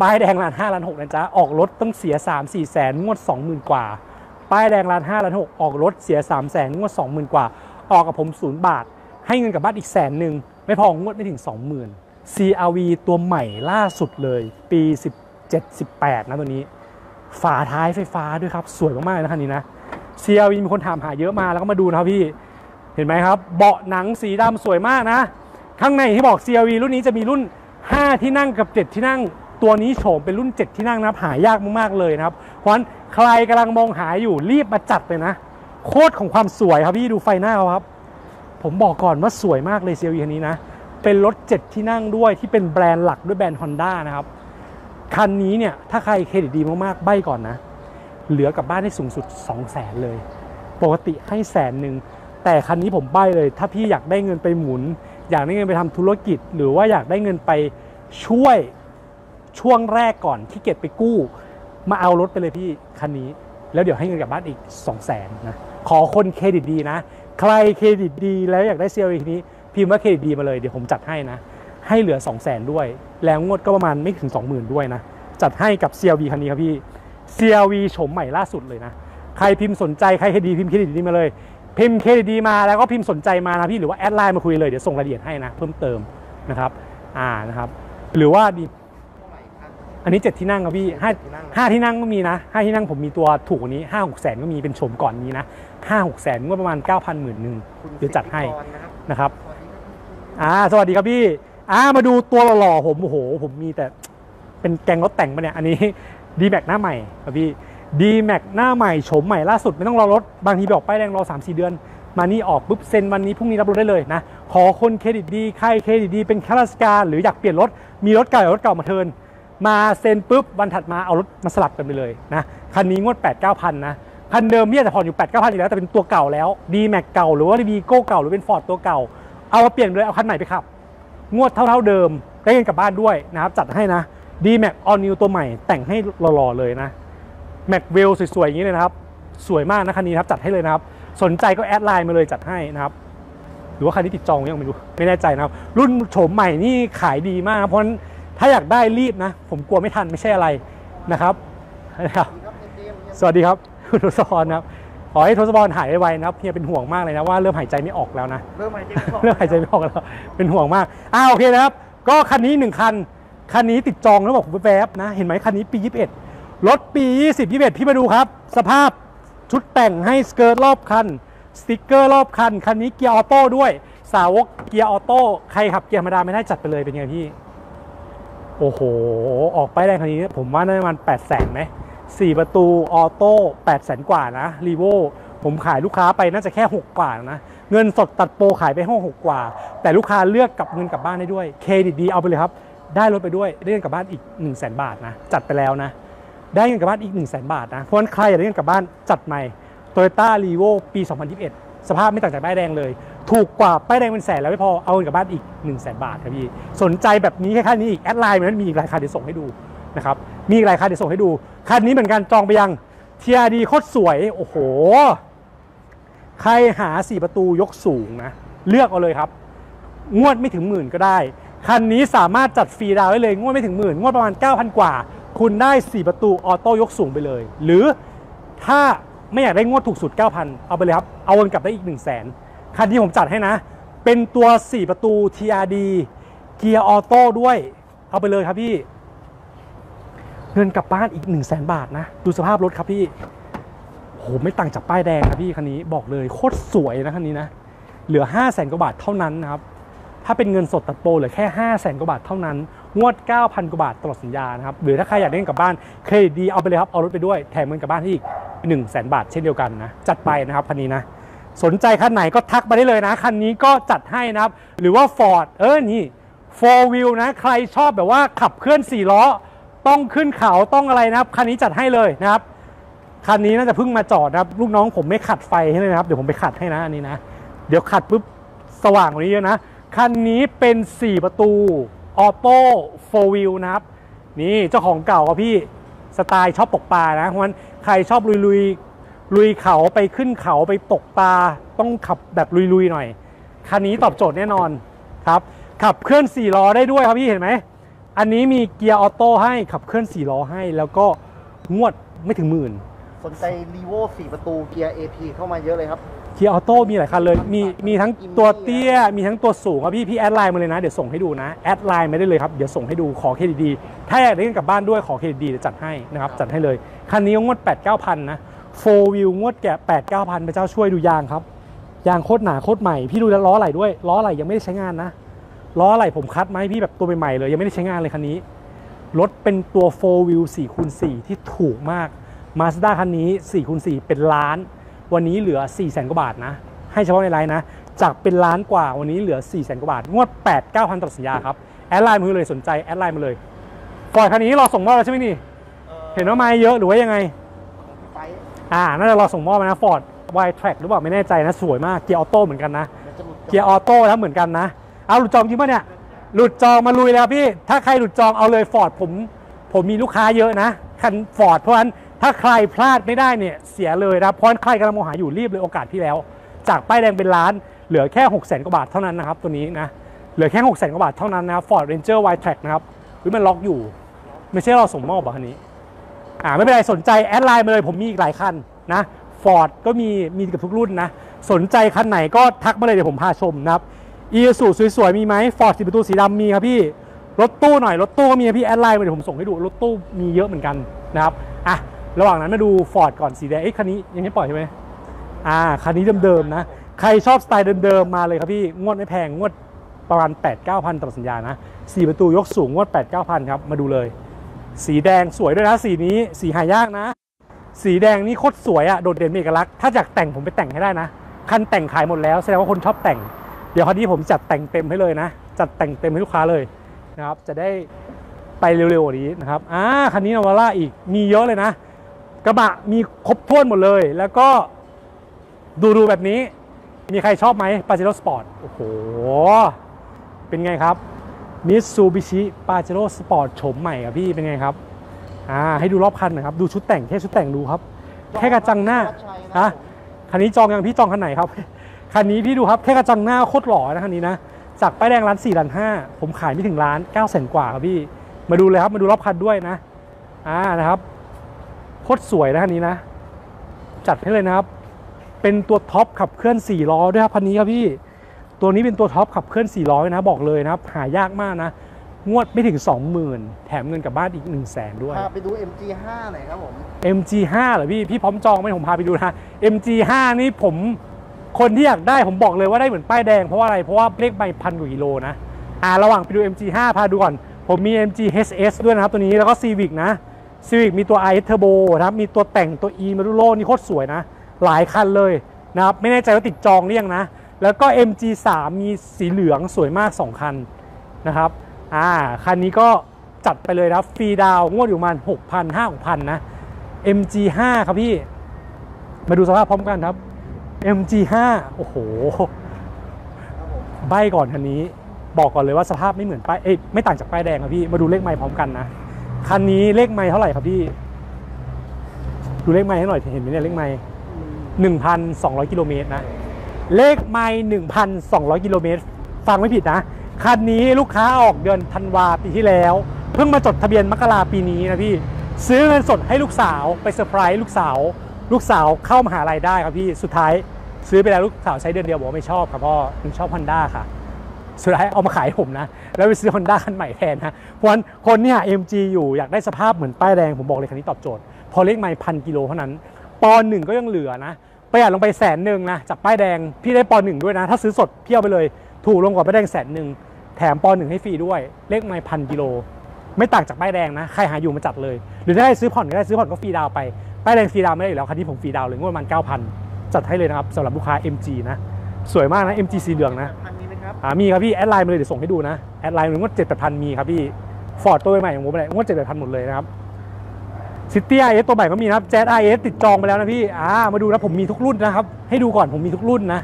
ป้ายแดง1.5 ล้านนะจ๊ะออกรถต้องเสีย 3-4 แสนงวด 20,000 กว่าป้ายแดง1.5 ล้านออกรถเสีย 3 แสนงวด 20,000 กว่าออกกับผม0บาทให้เงินกลับบ้านอีกแสนหนึ่งไม่พองวดไม่ถึง 20,000 CR-V ตัวใหม่ล่าสุดเลยปี17-18นะตัวนี้ฝาท้ายไฟฟ้าด้วยครับสวยมากๆนะคันนี้นะ CR-V มีคนถามหาเยอะมาแล้วก็มาดูนะครับพี่เห็นไหมครับเบาะหนังสีดำสวยมากนะข้างในที่บอก CR-V รุ่นนี้จะมีรุ่น5ที่นั่งกับ7ที่นั่งตัวนี้โฉมเป็นรุ่น7ที่นั่งนะครับหายากมากๆเลยนะครับเพราะฉะนั้นใครกำลังมองหาอยู่รีบมาจัดเลยนะโคตรของความสวยครับพี่ดูไฟหน้าครับผมบอกก่อนว่าสวยมากเลย CR-V คันนี้นะเป็นรถ7ที่นั่งด้วยที่เป็นแบรนด์หลักด้วยแบรนด์ Honda นะครับคันนี้เนี่ยถ้าใครเครดิตดีมากๆใบ้ก่อนนะเหลือกลับบ้านได้สูงสุด 200,000 เลยปกติให้100,000แต่คันนี้ผมใบ้เลยถ้าพี่อยากได้เงินไปหมุนอยากได้เงินไปทำธุรกิจหรือว่าอยากได้เงินไปช่วยช่วงแรกก่อนขี้เกียจไปกู้มาเอารถไปเลยพี่คันนี้แล้วเดี๋ยวให้เงินกลับบ้านอีก 200,000 นะขอคนเครดิตดีนะใครเครดิตดีแล้วอยากได้CR-Vคันนี้พิมพ์ว่าเครดิตดีมาเลยเดี๋ยวผมจัดให้นะให้เหลือ 200,000 ด้วยแล้วงวดก็ประมาณไม่ถึง 20,000 ด้วยนะจัดให้กับCR-Vคันนี้ครับพี่CR-Vโฉมใหม่ล่าสุดเลยนะใครพิมพ์สนใจใครเครดิตพิมพ์เครดิตดีมาเลยพิมพ์เครดิตดีมาแล้วก็พิมพ์สนใจมานะพี่หรือว่าแอดไลน์มาคุยเลยเดี๋ยวส่งรายละเอียดให้นะเพิ่มเติมนะครับนะครับหรือว่าอันนี้7ที่นั่งครับพี่5ที่นั่งก็มีนะ5ที่นั่งผมมีตัวถูกกว่านี้ 5-6 แสนก็มีเป็นโฉมก่อนนี้นะ 5-6 แสนงวดประมาณ 9,000 10,000เดี๋ยวจัดให้นะครับสวัสดีครับพี่มาดูตัวหล่อผมโอ้โหผมมีแต่ เป็นแกงรถแต่งปะเนี่ยอันนี้ D-Mac หน้าใหม่ครับพี่ D-Mac หน้าใหม่โฉมใหม่ล่าสุดไม่ต้องรอรถบางทีบอกป้ายแดงรอ 3-4 เดือนมานี่ออกปุ๊บเซ็นวันนี้พรุ่งนี้รับรถได้เลยนะขอคนเครดิตดีใครเครดิตดีเป็นข้าราชการหรืออยากเปลี่ยนรถมีรถเก่ารถเก่ามาเทิร์นมาเซ็นปุ๊บวันถัดมาเอารถมาสลับกันไปเลยนะคันนี้งวด 8-9,000 นะคันเดิมเนี่ยแต่ผ่อนอยู่ 8-9,000 อยู่แล้วแต่เป็นตัวเก่าแล้ว D-Mac เก่าหรือว่า Vigo เก่าหรือเป็น Ford ตัวเก่าเอามาเปลี่ยนเลยเอาคันใหม่ไปขับงวดเท่าๆเดิมได้เงินกลับบ้านด้วยนะครับจัดให้นะ D-Mac All New ตัวใหม่แต่งให้หล่อๆเลยนะ Mac Wheel สวยๆอย่างนี้เลยนะครับสวยมากนะคันนี้ครับจัดให้เลยนะครับสนใจก็แอดไลน์มาเลยจัดให้นะครับหรือว่าคันนี้ติดจองยังไม่รู้ไม่แน่ใจนะครับรุ่นโฉมใหม่นี่ขายดีมากเพราะถ้าอยากได้รีบนะผมกลัวไม่ทันไม่ใช่อะไรนะครับสวัสดีครับคุณทศพรครับขอให้ทศพรหายไวๆนะครับเฮียเป็นห่วงมากเลยนะว่าเริ่มหายใจไม่ออกแล้วนะเริ่มหายใจไม่ออกแล้วเป็นห่วงมากโอเคนะครับก็คันนี้1คันคันนี้ติดจองแล้วบอกแวบๆนะเห็นไหมคันนี้ปี21รถปี2021พี่มาดูครับสภาพชุดแต่งให้สเกิร์ตรอบคันสติ๊กเกอร์รอบคันคันนี้เกียร์ออโต้ด้วยสาวกเกียร์ออโต้ใครขับเกียร์ธรรมดาไม่ได้จัดไปเลยเป็นไงพี่โอ้โหออกไปได้คันนี้ผมว่าน่าจะประมาณ800,000ไหม4 ประตูออโต้800,000กว่านะรีโวผมขายลูกค้าไปน่าจะแค่6กว่านะเงินสดตัดโปรขายไป6กว่าแต่ลูกค้าเลือกกับเงินกลับบ้านได้ด้วยเครดิตดีเอาไปเลยครับได้รถไปด้วยได้เงินกลับบ้านอีก 100,000 บาทนะจัดไปแล้วนะได้เงินกลับบ้านอีก 100,000 บาทนะเพราะฉะนั้นใครอยากได้เงินกลับบ้านจัดใหม่ Toyota Revo ปี 2021 สภาพไม่ต่างจากป้ายแดงเลยถูกกว่าป้ายแดงเป็นแสนแล้วไม่พอเอาเงินกลับบ้านอีก 100,000 บาทครับพี่สนใจแบบนี้แค่คันนี้อีกแอดไลน์มันมีอีกหลายคันเดี๋ยวส่งให้ดูนะครับมีอีกหลายคันเดี๋ยวส่งให้ดูคันนี้เหมือนกันจองไปยัง TRD โคตรสวยโอ้โหใครหา4 ประตูยกสูงนะเลือกเอาเลยครับงวดไม่ถึง10,000ก็ได้คันนี้สามารถจัดฟรีดาวได้เลยงวดไม่ถึง10,000งวดประมาณ 9,000 กว่าคุณได้4 ประตูออโต้ยกสูงไปเลยหรือถ้าไม่อยากได้งวดถูกสุด 9,000 เอาไปเลยครับเอาเงินกลับได้อีก 100,000 คันที่ผมจัดให้นะเป็นตัว4 ประตู TRD เกียร์ออโต้ด้วยเอาไปเลยครับพี่เงินกลับบ้านอีก 100,000 บาทนะดูสภาพรถครับพี่โหไม่ต่างจากป้ายแดงครับพี่คันนี้บอกเลยโคตรสวยนะคันนี้นะเหลือ 500,000 กว่าบาทเท่านั้นนะครับถ้าเป็นเงินสดตัดโปรเหลือแค่ 500,000 กว่าบาทเท่านั้นงวด 9,000 กว่าบาทตลอดสัญญานะครับหรือถ้าใครอยากได้เงินกลับบ้านเครดิตดีเอาไปเลยครับเอารถไปด้วยแถมเงินกลับบ้านให้อีก 100,000 บาทเช่นเดียวกันนะจัดไปนะครับคันนี้นะสนใจคันไหนก็ทักมาได้เลยนะคันนี้ก็จัดให้นะครับหรือว่า Ford นี่ 4 wheel นะใครชอบแบบว่าขับเคลื่อน4ล้อต้องขึ้นเขาต้องอะไรนะครับคันนี้จัดให้เลยนะครับคันนี้น่าจะเพิ่งมาจอดนะครับลูกน้องผมไม่ขัดไฟให้เลยนะครับเดี๋ยวผมไปขัดให้นะอันนี้นะเดี๋ยวขัดปุ๊บสว่างกว่านี้เยอะนะคันนี้เป็น4 ประตูออโต้4 wheel นะครับนี่เจ้าของเก่าครับพี่สไตล์ชอบตกปลานะเพราะฉะนั้นใครชอบลุยเขาไปขึ้นเขาไปตกปลาต้องขับแบบลุยๆหน่อยคันนี้ตอบโจทย์แน่นอนครับขับเคลื่อน4ล้อได้ด้วยครับพี่เห็นไหมอันนี้มีเกียร์ออโต้ให้ขับเคลื่อน4ล้อให้แล้วก็งวดไม่ถึง10,000สนใจรีโว่4 ประตูเกียร์ AP เข้ามาเยอะเลยครับเกียร์ออโต้มีหลายคันเลยมีทั้งตัวเตี้ยมีทั้งตัวสูงครับพี่แอดไลน์มาเลยนะเดี๋ยวส่งให้ดูนะแอดไลน์มาได้เลยครับเดี๋ยวส่งให้ดูขอเครดิตดีถ้าอยากได้เงินกลับบ้านด้วยขอเครดิตดีเดี๋ยวจัดให้นะครับจัดให้เลยคันนี้งวด 8-9,000 นะ 4 wheel งวดแกะ 8-9,000 พระเจ้าช่วยดูยางครับยางโคตรหนาโคตรใหม่พี่ดูแล้วล้อไหลด้วยล้อไหลยังไม่ได้ใช้งานนะล้อไหลผมคัดมาให้พี่แบบตัวใหม่ๆเลยยังไม่ได้ใช้งานเลยคันนี้รถเป็นตัว 4 wheel 4x4 ที่ถูกมาก Mazda คันนี้ 4x4 เป็นล้านวันนี้เหลือ 400,000 กว่าบาทนะให้เฉพาะในไลน์นะจากเป็นล้านกว่าวันนี้เหลือ 400,000 กว่าบาทงวด 8-9,000 ต่อสัญญาครับแอดไลน์มาเลยสนใจแอดไลน์มาเลยปล่อยคันนี้รอส่งมอบแล้วใช่ไหมนี่เห็นว่าไม่เยอะหรือว่ายังไงน่าจะรอส่งมอบนะ Ford Y-Track หรือเปล่าไม่แน่ใจนะสวยมากเกียร์ออโต้เหมือนกันนะเกียร์ออโต้แล้วเหมือนกันนะเอาหลุดจองจริงป่ะเนี่ยหลุดจองมาลุยแล้วพี่ถ้าใครหลุดจองเอาเลย Ford ผมมีลูกค้าเยอะนะคัน Ford เพราะฉะนั้นถ้าใครพลาดไม่ได้เนี่ยเสียเลยนะเพราะใครกำลังมองหาอยู่รีบเลยโอกาสที่แล้วจากป้ายแดงเป็นล้านเหลือแค่ 600,000 กว่าบาทเท่านั้นนะครับตัวนี้นะเหลือแค่ 600,000 กว่าบาทเท่านั้นนะ Ford Ranger Y-Track นะครับมันล็อกอยู่ไม่ใช่เราส่งมอบแบบคันนี้ไม่เป็นไรสนใจแอดไลน์มาเลยผมมีอีกหลายคันนะ Ford ก็มีเกือบทุกรุ่นนะสนใจคันไหนก็ทักมาเลยเดี๋ยวผมพาชมนะครับอีซูซูสวยๆมีไหม Ford 4 ประตูสีดำมีครับพี่รถตู้หน่อยรถตู้ก็มีพี่แอดไลน์มาเดี๋ยวผมส่งให้ดูรถตู้มีเยอะเหมือนกันนะครับระหว่างนั้นมาดู Ford ก่อนสีแดงคันนี้ยังไม่ปล่อยใช่ไหมคันนี้เดิมๆนะใครชอบสไตล์เดิมๆมาเลยครับพี่งวดไม่แพงงวดประมาณ 8-9,000 ต่อสัญญานะ4 ประตูยกสูงงวด 8-9,000 ครับมาดูเลย สีแดงสวยด้วยนะสีนี้สีหายากนะสีแดงนี่โคตรสวยอะโดดเด่นมีเอกลักษณ์ถ้าอยากแต่งผมไปแต่งให้ได้นะคันแต่งขายหมดแล้วแสดงว่าคนชอบแต่งเดี๋ยวคราวนี้ผมจัดแต่งเต็มให้เลยนะจัดแต่งเต็มให้ลูกค้าเลยนะครับจะได้ไปเร็วๆนี้นะครับคันนี้ Navara อีกมีเยอะเลยนะกระบะมีครบถ้วนหมดเลยแล้วก็ดูแบบนี้มีใครชอบไหม Pajero Sport โอ้โหเป็นไงครับ Mitsubishi Pajero Sport โฉมใหม่ครับพี่เป็นไงครับให้ดูรอบคันนะครับดูชุดแต่งแค่ชุดแต่งดูครับแค่กระจังหน้าคันนี้จองยังพี่จองคันไหนครับคันนี้พี่ดูครับแค่กระจังหน้าโคตรหล่อนะคันนี้นะจากป้ายแดงล้าน 4 ล้าน 5ผมขายไม่ถึงล้าน900,000 กว่าครับพี่มาดูเลยครับมาดูรอบคันด้วยนะนะครับโคตรสวยนะคันนี้นะจัดให้เลยนะครับเป็นตัวท็อปขับเคลื่อน4ล้อด้วยครับคันนี้ครับพี่ตัวนี้เป็นตัวท็อปขับเคลื่อน4ล้อนะบอกเลยนะครับหายากมากนะงวดไม่ถึง 20,000 แถมเงินกลับบ้านอีก 100,000 ด้วยพาไปดู MG5 หน่อยครับผม MG5 เหรอพี่พร้อมจองไหมผมพาไปดูนะ MG5 นี่ผมคนที่อยากได้ผมบอกเลยว่าได้เหมือนป้ายแดงเพราะว่าอะไรเพราะว่าเลขใบ1,000 กว่ากิโลนะระหว่างไปดู MG5 พาดูก่อนผมมี MG HS ด้วยนะครับตัวนี้แล้วก็ Civic นะ Civic มีตัว i Turbo นะครับมีตัวแต่งตัว E มาดูโลนี่โคตรสวยนะหลายคันเลยนะครับไม่แน่ใจว่าติดจองหรือยังนะแล้วก็ MG3 มีสีเหลืองสวยมาก2คันนะครับคันนี้ก็จัดไปเลยครับฟรีดาวงวดอยู่ประมาณ 6,000 5,000 นะ MG5 ครับพี่มาดูสภาพพร้อมกันครับ MG5 โอ้โหใบก่อนคันนี้บอกก่อนเลยว่าสภาพไม่เหมือนป้ายไม่ต่างจากป้ายแดงครับพี่มาดูเลขไมล์พร้อมกันนะคันนี้เลขไมล์เท่าไหร่ครับพี่ดูเลขไมล์ให้หน่อยเห็นไหมเนี่ยเลขไมล์ 1,200 กิโลเมตรนะเลขไมล์ 1,200 กิโลเมตรฟังไม่ผิดนะคันนี้ลูกค้าออกเดือนธันวาปีที่แล้วเพิ่งมาจดทะเบียนมกราปีนี้นะพี่ซื้อเงินสดให้ลูกสาวไปเซอร์ไพรส์ลูกสาวเข้ามหาลัยได้ครับพี่สุดท้ายซื้อไปแล้วลูกสาวใช้เดือนเดียวบอกไม่ชอบครับพ่อหนูชอบ Honda ค่ะสุดท้ายเอามาขายผมนะแล้วไปซื้อ Honda คันใหม่แทนนะเพราะฉะนั้นคนเนี่ย MG อยู่อยากได้สภาพเหมือนป้ายแดงผมบอกเลยคันนี้ตอบโจทย์พอเลขไมล์ 1,000 กิโลเท่านั้นปอนหนึ่งก็ยังเหลือนะประหยัดลงไป100,000นะจากป้ายแดงพี่ได้ปอนหนึ่งด้วยนะถ้าซื้อสดเที่ยวไปเลยถูกลงกว่าป้ายแดง100,000แถมปอนหนึ่งให้ฟรีด้วยเลขไมล์1,000 กิโลไม่ต่างจากป้ายแดงนะใครหาอยู่มาจัดเลยหรือได้ซื้อผ่อนก็ได้ซื้อผ่อนก็ฟรีดาวไปป้ายแดงฟรีดาวไม่ได้อยู่แล้วคันนี้ผมฟรีดาวเลยงวดประมาณ 9,000 จัดให้เลยนะครับสำหรับลูกค้า MG นะสวยมากนะ MG สีเหลืองนะมีไหมครับมีครับพี่แอดไลน์มาเลยเดี๋ยวส่งให้ดูนะแอดไลน์งวด 7,000 มีครับพี่ฟอร์ดตัวใหม่ของผมไปงวด 7,000 หมดเลยนะครับซิตี้ RS ตัวใหม่ก็มีนะครับ Jazz RS ติดจองไปแล้วนะพี่มาดูนะผมมีทุกรุ่นนะครับให้ดูก่อนผมมีทุกรุ่นนะ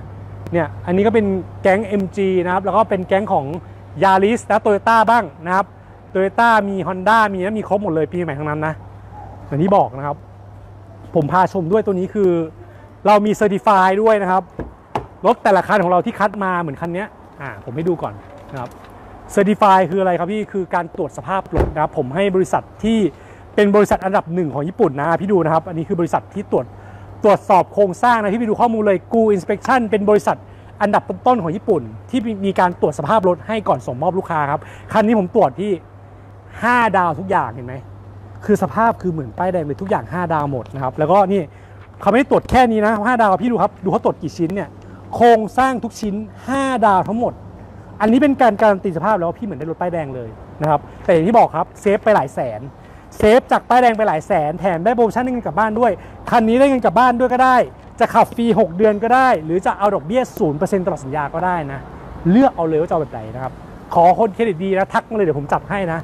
เนี่ยอันนี้ก็เป็นแก๊ง MG นะครับแล้วก็เป็นแก๊งของ Yaris นะ Toyota บ้างนะครับ Toyota มี Honda มีครบหมดเลยปีใหม่ทั้งนั้นนะอย่างที่บอกนะครับผมพาชมด้วยตัวนี้คือเรามี Certify ด้วยนะครับรถแต่ละคันของเราที่คัดมาเหมือนคันนี้ผมให้ดูก่อนนะครับ Certify คืออะไรครับพี่คือการตรวจสภาพรถนะครับผมให้บริษัทที่เป็นบริษัทอันดับ1ของญี่ปุ่นนะพี่ดูนะครับอันนี้คือบริษัทที่ตรวจสอบโครงสร้างนะที่ไปดูข้อมูลเลย Goo Inspection เป็นบริษัทอันดับต้นๆของญี่ปุ่นที่มีการตรวจสภาพรถให้ก่อนส่งมอบลูกค้าครับคันนี้ผมตรวจที่5ดาวทุกอย่างเห็นไหมคือสภาพคือเหมือนป้ายแดงเลยทุกอย่าง5ดาวหมดนะครับแล้วก็นี่เขาไม่ได้ตรวจแค่นี้นะ5ดาวพี่ดูครับดูเขาตรวจกี่ชิ้นเนี่ยโครงสร้างทุกชิ้น5ดาวทั้งหมดอันนี้เป็นการการันตีสภาพแล้วพี่เหมือนได้รถป้ายแดงเลยนะครับแต่อย่างที่บอกครับเซฟไปหลายแสนเซฟจากป้ายแดงไปหลายแสนแถมได้โปรโมชั่นได้เงินกลับบ้านด้วยคันนี้ได้เงินกลับบ้านด้วยก็ได้จะขับฟรี6 เดือนก็ได้หรือจะเอาดอกเบี้ย 0% ตลอดสัญญาก็ได้นะเลือกเอาเลยว่าจะเอาแบบไหนนะครับขอคนเครดิตดีนะทักมาเลยเดี๋ยวผมจัดให้นะ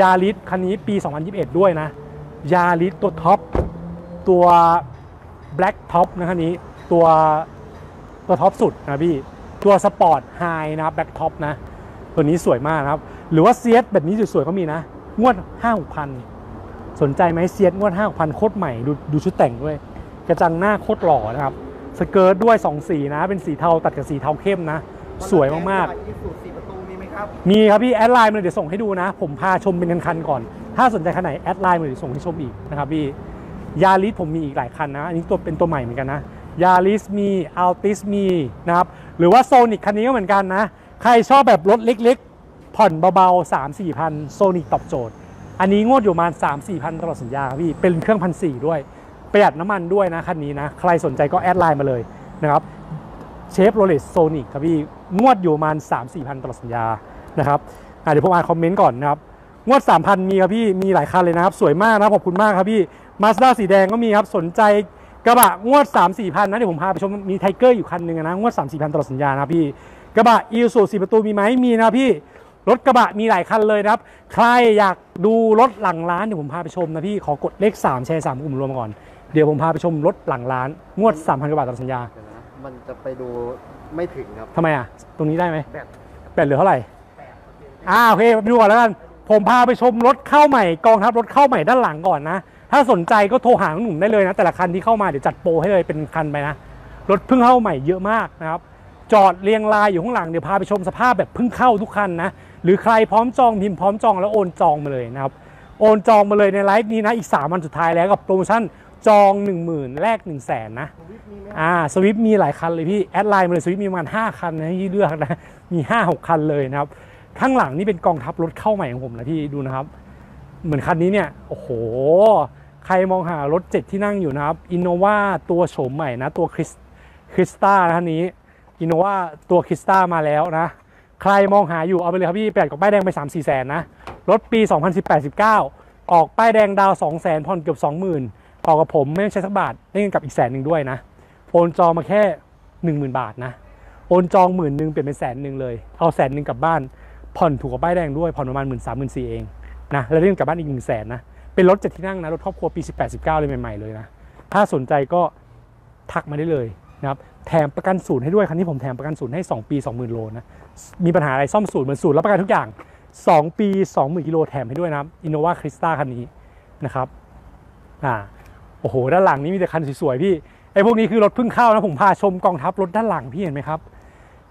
ยาริสคันนี้ปี 2021 ด้วยนะยาริสตัวท็อปตัวแบล็กท็อปนะคันนี้ตัวท็อปสุดนะพี่ตัวสปอร์ตไฮนะแบล็กท็อปนะตัวนี้สวยมากนะครับหรือว่าเซียสแบบนี้สวยๆก็มีนะงวด 5,000 สนใจไหมเซียสงวด 5,000 โคตรใหม่ดูชุดแต่งด้วยกระจังหน้าโคตรหล่อนะครับสเกิร์ตด้วย2สีนะเป็นสีเทาตัดกับสีเทาเข้มนะสวยมากๆมีครับพี่แอดไลน์มาเดี๋ยวส่งให้ดูนะผมพาชมเป็นคันๆก่อนถ้าสนใจคันไหนแอดไลน์มาเดี๋ยวส่งให้ชมอีกนะครับพี่ยาริสผมมีอีกหลายคันนะอันนี้ตัวเป็นตัวใหม่เหมือนกันนะยาริสมีอัลติสมีนะครับหรือว่าโซนิกคันนี้ก็เหมือนกันนะใครชอบแบบรถเล็กๆผ่อนเบาๆ 3-4 พันโซนิกตอบโจทย์อันนี้งวดอยู่ประมาณ 3-4 พันตลอดสัญญาพี่เป็นเครื่อง1,400ด้วยประหยัดน้ำมันด้วยนะคันนี้นะใครสนใจก็แอดไลน์มาเลยนะครับเชฟโรเลตโซนิกครับพี่งวดอยู่ประมาณ 3-4 พันตลอดสัญญานะครับเดี๋ยวผมอ่านคอมเมนต์ก่อนนะครับ งวด 3,000 มีครับพี่มีหลายคันเลยนะครับสวยมากนะขอบคุณมากครับพี่ Mazda สีแดงก็มีครับสนใจกระบะงวด 3-4,000 นะเดี๋ยวผมพาไปชมมีไทเกอร์อยู่คันหนึ่งนะงวด 3-4,000 ตลอดสัญญานะพี่กระบะ Isuzu 4 ประตูมีไหมมีนะพี่รถกระบะมีหลายคันเลยนะครับใครอยากดูรถหลังร้านเดี๋ยวผมพาไปชมนะพี่ขอกดเลข3แชร์3กลุ่มรวมก่อนเดี๋ยวผมพาไปชมรถหลังร้านงวด 3,000 กว่าบาทตามสัญญามันจะไปดูไม่ถึงครับทำไมอ่ะตรงนี้ได้ไหมแปดเหลือเท่าไหร่โอเคไปดูก่อนแล้วกันผมพาไปชมรถเข้าใหม่กองทัพรถเข้าใหม่ด้านหลังก่อนนะถ้าสนใจก็โทรหาหนุ่มได้เลยนะแต่ละคันที่เข้ามาเดี๋ยวจัดโปรให้เลยเป็นคันไปนะรถเพิ่งเข้าใหม่เยอะมากนะครับจอดเรียงรายอยู่ข้างหลังเดี๋ยวพาไปชมสภาพแบบเพิ่งเข้าทุกคันนะหรือใครพร้อมจองพิมพ์พร้อมจองแล้วโอนจองมาเลยนะครับโอนจองมาเลยในไลฟ์นี้นะอีก3 วันสุดท้ายแล้วกับโปรโมชั่นจอง 10,000 แลก 100,000 นะสวิฟมีหลายคันเลยพี่แอดไลน์มาเลยสวิฟมีประมาณ5คันนะที่เลือกนะมี 5-6 คันเลยนะครับข้างหลังนี่เป็นกองทัพรถเข้าใหม่ของผมนะพี่ดูนะครับเหมือนคันนี้เนี่ยโอ้โหใครมองหารถ7ที่นั่งอยู่นะครับอินโนวาตัวโฉมใหม่นะตัวคริสต้านะคันนี้อินโนวาตัวคริสต้ามาแล้วนะใครมองหาอยู่เอาไปเลยครับพี่8 กับป้ายแดงไป 3-4 แสนนะรถปี 2018-19 ออกป้ายแดงดาว 200,000 ผ่อนเกือบ 20,000ต่อกับผมไม่ใช่สักบาทได้เงินกับอีก100,000ด้วยนะโอนจองมาแค่ 10,000 บาทนะโอนจอง 10,000 เปลี่ยนเป็น 100,000 เลยเอา 100,000 กลับบ้านผ่อนถูกกับป้ายแดงด้วยผ่อนประมาณ 13,000-14,000 เองนะแล้วได้เงินกลับบ้านอีก 100,000 นะเป็นรถ7 ที่นั่งนะรถครอบครัวปี 18-19 เลยใหม่ๆเลยนะถ้าสนใจก็ทักมาได้เลยนะครับแถมประกันศูนย์ให้ด้วยคันนี้ผมแถมประกันศูนย์ให้2 ปี 20,000 โลนะมีปัญหาอะไรซ่อมศูนย์เหมือนศูนย์รับประกันทุกอย่าง2 ปี 20,000 กิโลแถมให้ด้วยนะอินโนวาคริสต้าคันนี้นะครับโอ้โหด้านหลังนี้มีแต่คันสวยๆพี่ไอ้พวกนี้คือรถเพิ่งเข้านะผมพาชมกองทัพรถด้านหลังพี่เห็นไหมครับ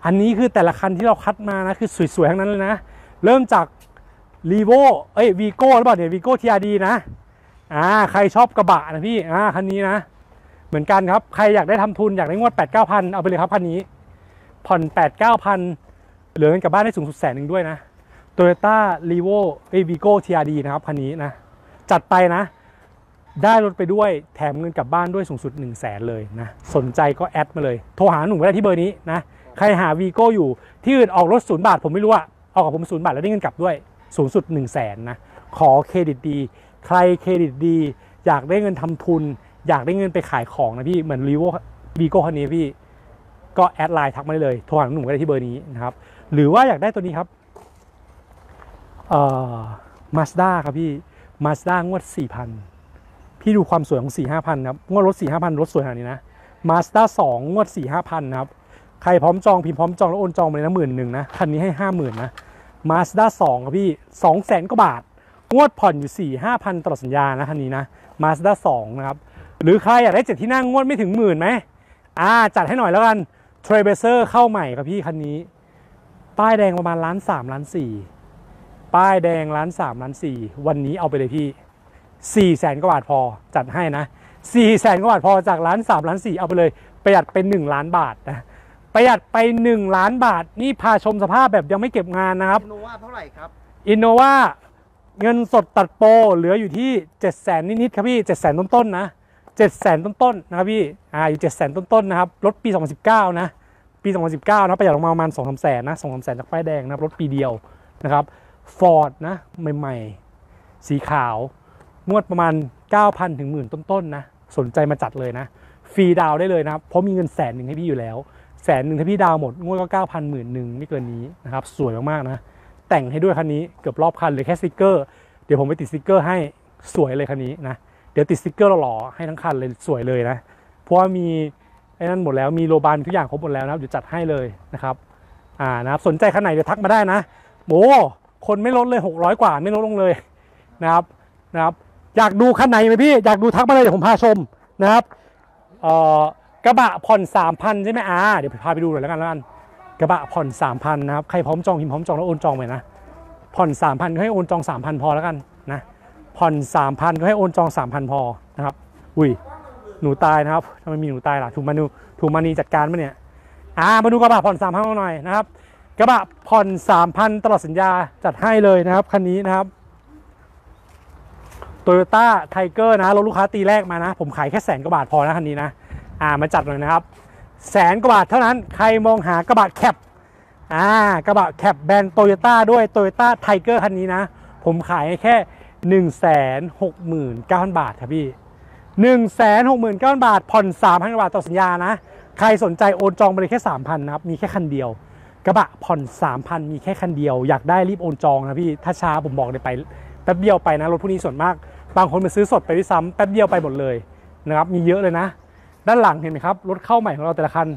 อันนี้คือแต่ละคันที่เราคัดมานะคือสวยๆทั้งนั้นเลยนะเริ่มจากวีโก้หรือเปล่าเนี่ยวีโก้ TRD นะใครชอบกระบะนะพี่คันนี้นะเหมือนกันครับใครอยากได้ทำทุนอยากได้งวด 8-9,000 เอาไปเลยครับคันนี้ผ่อน 8-9,000 เหลือเงินกลับบ้านได้สูงสุด 100,000 ด้วยนะ Toyota วีโก้ TRD นะครับคันนี้นะจัดไปนะได้รถไปด้วยแถมเงินกลับบ้านด้วยสูงสุด 100,000 เลยนะสนใจก็แอดมาเลยโทรหาหนุ่มได้ที่เบอร์นี้นะใครหาวีโก้อยู่ที่อื่นออกรถ0 บาทผมไม่รู้อะออกกับผม0 บาทแล้วได้เงินกลับด้วยสูงสุด 100,000 นะขอเครดิตดีใครเครดิตดีอยากได้เงินทำทุนอยากได้เงินไปขายของนะพี่เหมือนวีโก้คันนี้พี่ก็แอดไลน์ทักมาได้เลยโทรหาหนุ่มได้ที่เบอร์นี้นะครับหรือว่าอยากได้ตัวนี้ครับMazda ครับพี่ Mazda งวด 4,000พี่ดูความสวยของ 4-5,000 ครับงวดรถ 4-5,000 รถสวยขนาดนี้นะ Mazda 2 งวด 4-5,000 ครับใครพร้อมจองพิมพ์พร้อมจองแล้วโอนจองไปเลยนะ 10,000 นะคันนี้ให้ 50,000 นะ Mazda 2 ครับพี่ 200,000 กว่าบาทงวดผ่อนอยู่ 4-5,000 ตลอดสัญญานะคันนี้นะ Mazda 2 นะครับหรือใครอยากได้7ที่นั่งงวดไม่ถึง 10,000 ไหมจัดให้หน่อยแล้วกัน Traverser เข้าใหม่ครับพี่คันนี้ป้ายแดงประมาณ 1.3-1.4 ล้านป้ายแดง 1.3-1.4 ล้านวันนี้เอาไปเลยพี่400,000 กว่าบาทพอจัดให้นะ400,000 กว่าบาทพอจาก1.3-1.4 ล้านเอาไปเลยประหยัดเป็น1 ล้านบาทนะประหยัดไป1 ล้านบาทนี่พาชมสภาพแบบยังไม่เก็บงานนะครับอินโนวาเท่าไหร่ครับอินโนวาเงินสดตัดโปรเหลืออยู่ที่ 700,000 นิดๆครับพี่700,000 ต้นๆนะ 700,000 ต้นๆนะครับพี่อยู่ 700,000 ต้นๆนะครับรถปี 2019 นะปี 2019 นะประหยัดลงมาประมาณ 2-3 แสนนะ 2-3 แสนจากป้ายแดงนะครับรถปีเดียวนะครับฟอร์ดนะใหม่ๆสีขาวงวดประมาณ 9,000 ถึง 10,000 ต้นๆนะสนใจมาจัดเลยนะฟรีดาวได้เลยนะครับเพราะมีเงิน 100,000 ให้พี่อยู่แล้ว100,000 ถ้าพี่ดาวหมดงวดก็ 9,000 10,000 ไม่เกินนี้นะครับสวยมากๆนะแต่งให้ด้วยคันนี้เกือบรอบคันเลยแค่สติกเกอร์เดี๋ยวผมไปติดสติกเกอร์ให้สวยเลยคันนี้นะเดี๋ยวติดสติกเกอร์หล่อๆให้ทั้งคันเลยสวยเลยนะเพราะว่ามีไอ้นั่นหมดแล้วมีโลบานทุกอย่างครบหมดแล้วนะครับเดี๋ยวจัดให้เลยนะครับนะครับสนใจคันไหนเดี๋ยวทักมาได้นะโหคนไม่ลดเลย600กว่าไม่ลดลงเลยนะครับอยากดูคันไหนไหมพี่อยากดูทักมาเลยเดี๋ยวผมพาชมนะครับกระบะผ่อน 3,000 ใช่ไหมเดี๋ยวพาไปดูหน่อยแล้วกันกระบะผ่อน 3,000 นะครับใครพร้อมจองพิมพ์พร้อมจองแล้วโอนจองไปนะผ่อน 3,000 ก็ให้โอนจอง 3,000 พอแล้วกันนะผ่อน 3,000 ก็ให้โอนจอง 3,000 พอนะครับอุ้ยหนูตายนะครับทำไมมีหนูตายล่ะถูกมานีจัดการมาเนี่ยมาดูกระบะผ่อน 3,000 หน่อยนะครับกระบะผ่อน 3,000 ตลอดสัญญาจัดให้เลยนะครับคันนี้นะครับToyota Tiger นะรถลูกค้าตีแรกมานะผมขายแค่100,000 กว่าบาทพอนะคันนี้นะมาจัดหน่อยนะครับ100,000 กว่าบาทเท่านั้นใครมองหากระบะแคปกระบะแคปแบรนด์ Toyota ด้วย Toyota Tiger คันนี้นะผ ผมขายแค่ 169,000 บาทครับพี่ 169,000 บาทผ่อน 3,000 บาทต่อสัญญานะใครสนใจโอนจองไปเลยแค่ 3,000 นะครับมีแค่คันเดียวกระบะผ่อน 3,000 มีแค่คันเดียวอยากได้รีบโอนจองนะพี่ถ้าช้าผมบอกเลยไปแป๊บเดียวไปนะรถพวกนี้ส่วนมากบางคนไปซื้อสดไปด้วยซ้ำแป๊บเดียวไปหมดเลยนะครับมีเยอะเลยนะด้านหลังเห็นไหมครับรถเข้าใหม่ของเราแต่ละคัน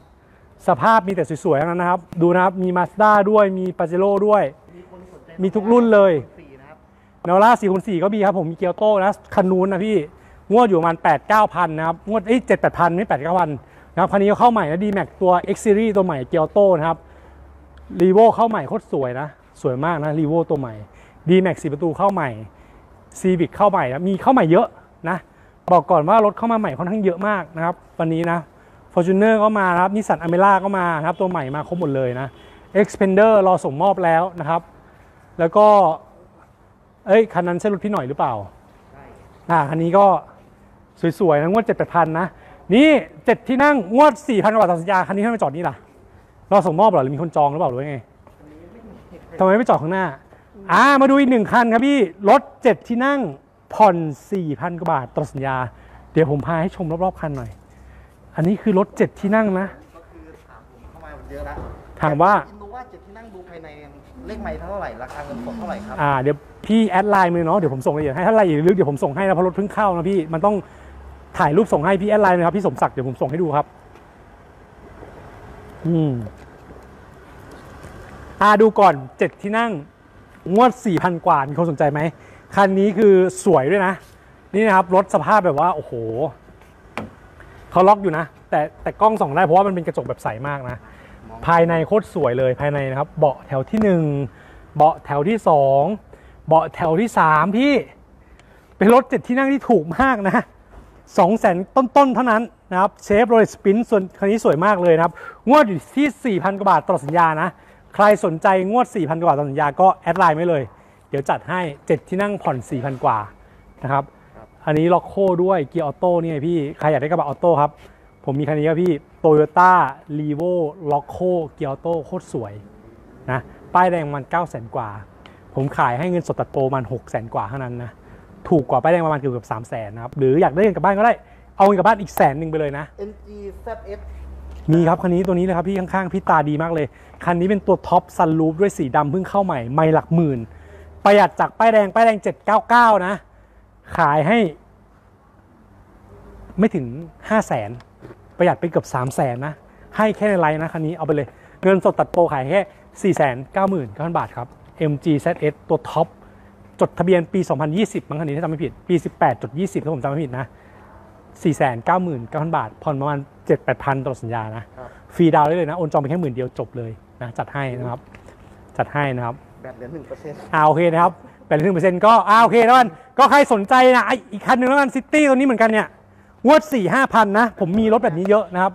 สภาพมีแต่สวยๆทั้งนั้นนะครับดูนะครับมี Mazda ด้วยมี Pajero ด้วยมีทุกรุ่นเลยNavara 4x4ก็มีครับผมมีเกียวโต้นะคันนู้นนะพี่งวดอยู่ประมาณ 8-9,000 นะครับงวด 7-8,000 ไม่ 8-9,000 นะครับคันนี้เข้าใหม่นะ D-Max ตัว X Series ตัวใหม่เกียวโต้นะครับ Revo เข้าใหม่โคตรสวยนะสวยมากนะ Revo ตัวใหม่ D-Max 4 ประตูเข้าใหม่ Civic เข้าใหม่นะมีเข้าใหม่เยอะนะบอกก่อนว่ารถเข้ามาใหม่ค่อนข้างเยอะมากนะครับวันนี้นะ Fortuner ก็มาครับ Nissan Amera ก็มาครับตัวใหม่มาครบหมดเลยนะ Xpander รอส่งมอบแล้วนะครับแล้วก็คันนั้นใช่รถพี่หน่อยหรือเปล่าใช่คันนี้ก็สวยๆนะงวด 7-8,000 นะนี่7ที่นั่งงวด 4,000 กว่าต่อสัญญาคันนี้ทำไมจอดนี่ล่ะรอส่งมอบเหรอหรือมีคนจองหรือเปล่าหรือไงทำไมไม่จอดข้างหน้ามาดูอีก1คันครับพี่รถ7ที่นั่งผ่อน 4,000 กว่าบาทต่อสัญญาเดี๋ยวผมพาให้ชมรอบๆคันหน่อยอันนี้คือรถ7ที่นั่งนะก็คือถามผมเข้ามาเยอะแล้วถามว่า7ที่นั่งดูภายในเลขไมล์เท่าไหร่ราคาเงินสดเท่าไหร่ครับเดี๋ยวพี่แอดไลน์มือเนาะเดี๋ยวผมส่งรายละเอียดให้ถ้ารายละเอียดลึกเดี๋ยวผมส่งให้นะเพราะรถเพิ่งเข้านะพี่มันต้องถ่ายรูปส่งให้พี่แอดไลน์นะครับพี่สมศักดิ์เดี๋ยวผมส่งให้ดูครับดูก่อน7ที่นั่งงวด 4,000 กว่ามีคนสนใจไหมคันนี้คือสวยด้วยนะนี่นะครับรถสภาพแบบว่าโอ้โหเขาล็อกอยู่นะแต่กล้องส่องได้เพราะว่ามันเป็นกระจกแบบใสมากนะภายในโคตรสวยเลยภายในนะครับเบาะแถวที่1เบาะแถวที่2เบาะแถวที่3พี่เป็นรถ7ที่นั่งที่ถูกมากนะ200,000 ต้นๆเท่านั้นนะครับเชฟโรเลตสปินส่วนคันนี้สวยมากเลยนะครับงวดอยู่ที่ 4,000 กว่าบาทตลอดสัญญานะใครสนใจงวด 4,000 กว่าบาทตลอดสัญญาก็แอดไลน์ไว้เลยเดี๋ยวจัดให้7ที่นั่งผ่อน 4,000 กว่านะครับอันนี้ล็อกโค้ด้วยเกียร์ออโต้นี่พี่ใครอยากได้กระบะออโต้ครับผมมีคันนี้ครับพี่ Toyota Revo Loco เกียร์ออโต้โคตรสวยนะป้ายแดงมัน 900,000 กว่าผมขายให้เงินสดตัดโปรมัน 600,000 กว่าเท่านั้นนะถูกกว่าป้ายแดงประมาณเกือบ 300,000 นะครับหรืออยากได้เงินกลับบ้านก็ได้เอาเงินกลับบ้านอีก100,000 ไปเลยนะ MG HS มีครับคันนี้ตัวนี้เลยครับพี่ข้างๆพี่ตาดีมากเลยคันนี้เป็นตัวท็อปซันรูฟด้วยสีดำเพิ่งเข้าใหม่ไม่หลักหมื่นประหยัดจากป้ายแดง799นะขายให้ไม่ถึง 500,000ประหยัดไปเกือบ 300,000 นะให้แค่ในไลน์นะคันนี้เอาไปเลยเงินสดตัดโปรขายแค่ 499,000 บาทครับ MG HS ตัวท็อปจดทะเบียนปี2020บางคันนี้ถ้าจำไม่ผิดปี18.20 ถ้าผมจำไม่ผิดนะ 499,000 บาทผ่อนประมาณ 7-8,000 ตลอดสัญญานะฟรีดาวได้เลยนะโอนจองไปแค่10,000เดียวจบเลยนะจัดให้นะครับแบบเหลือ 1% โอเคนะครับแบบเหลือ 1% ก็โอเคแล้วกันก็ใครสนใจนะอีกคันนึงแล้วกันซิตี้ตัวนี้เหมือนกันเนี่ยงวด 4-5 พันนะผมมีรถแบบนี้เยอะนะครับ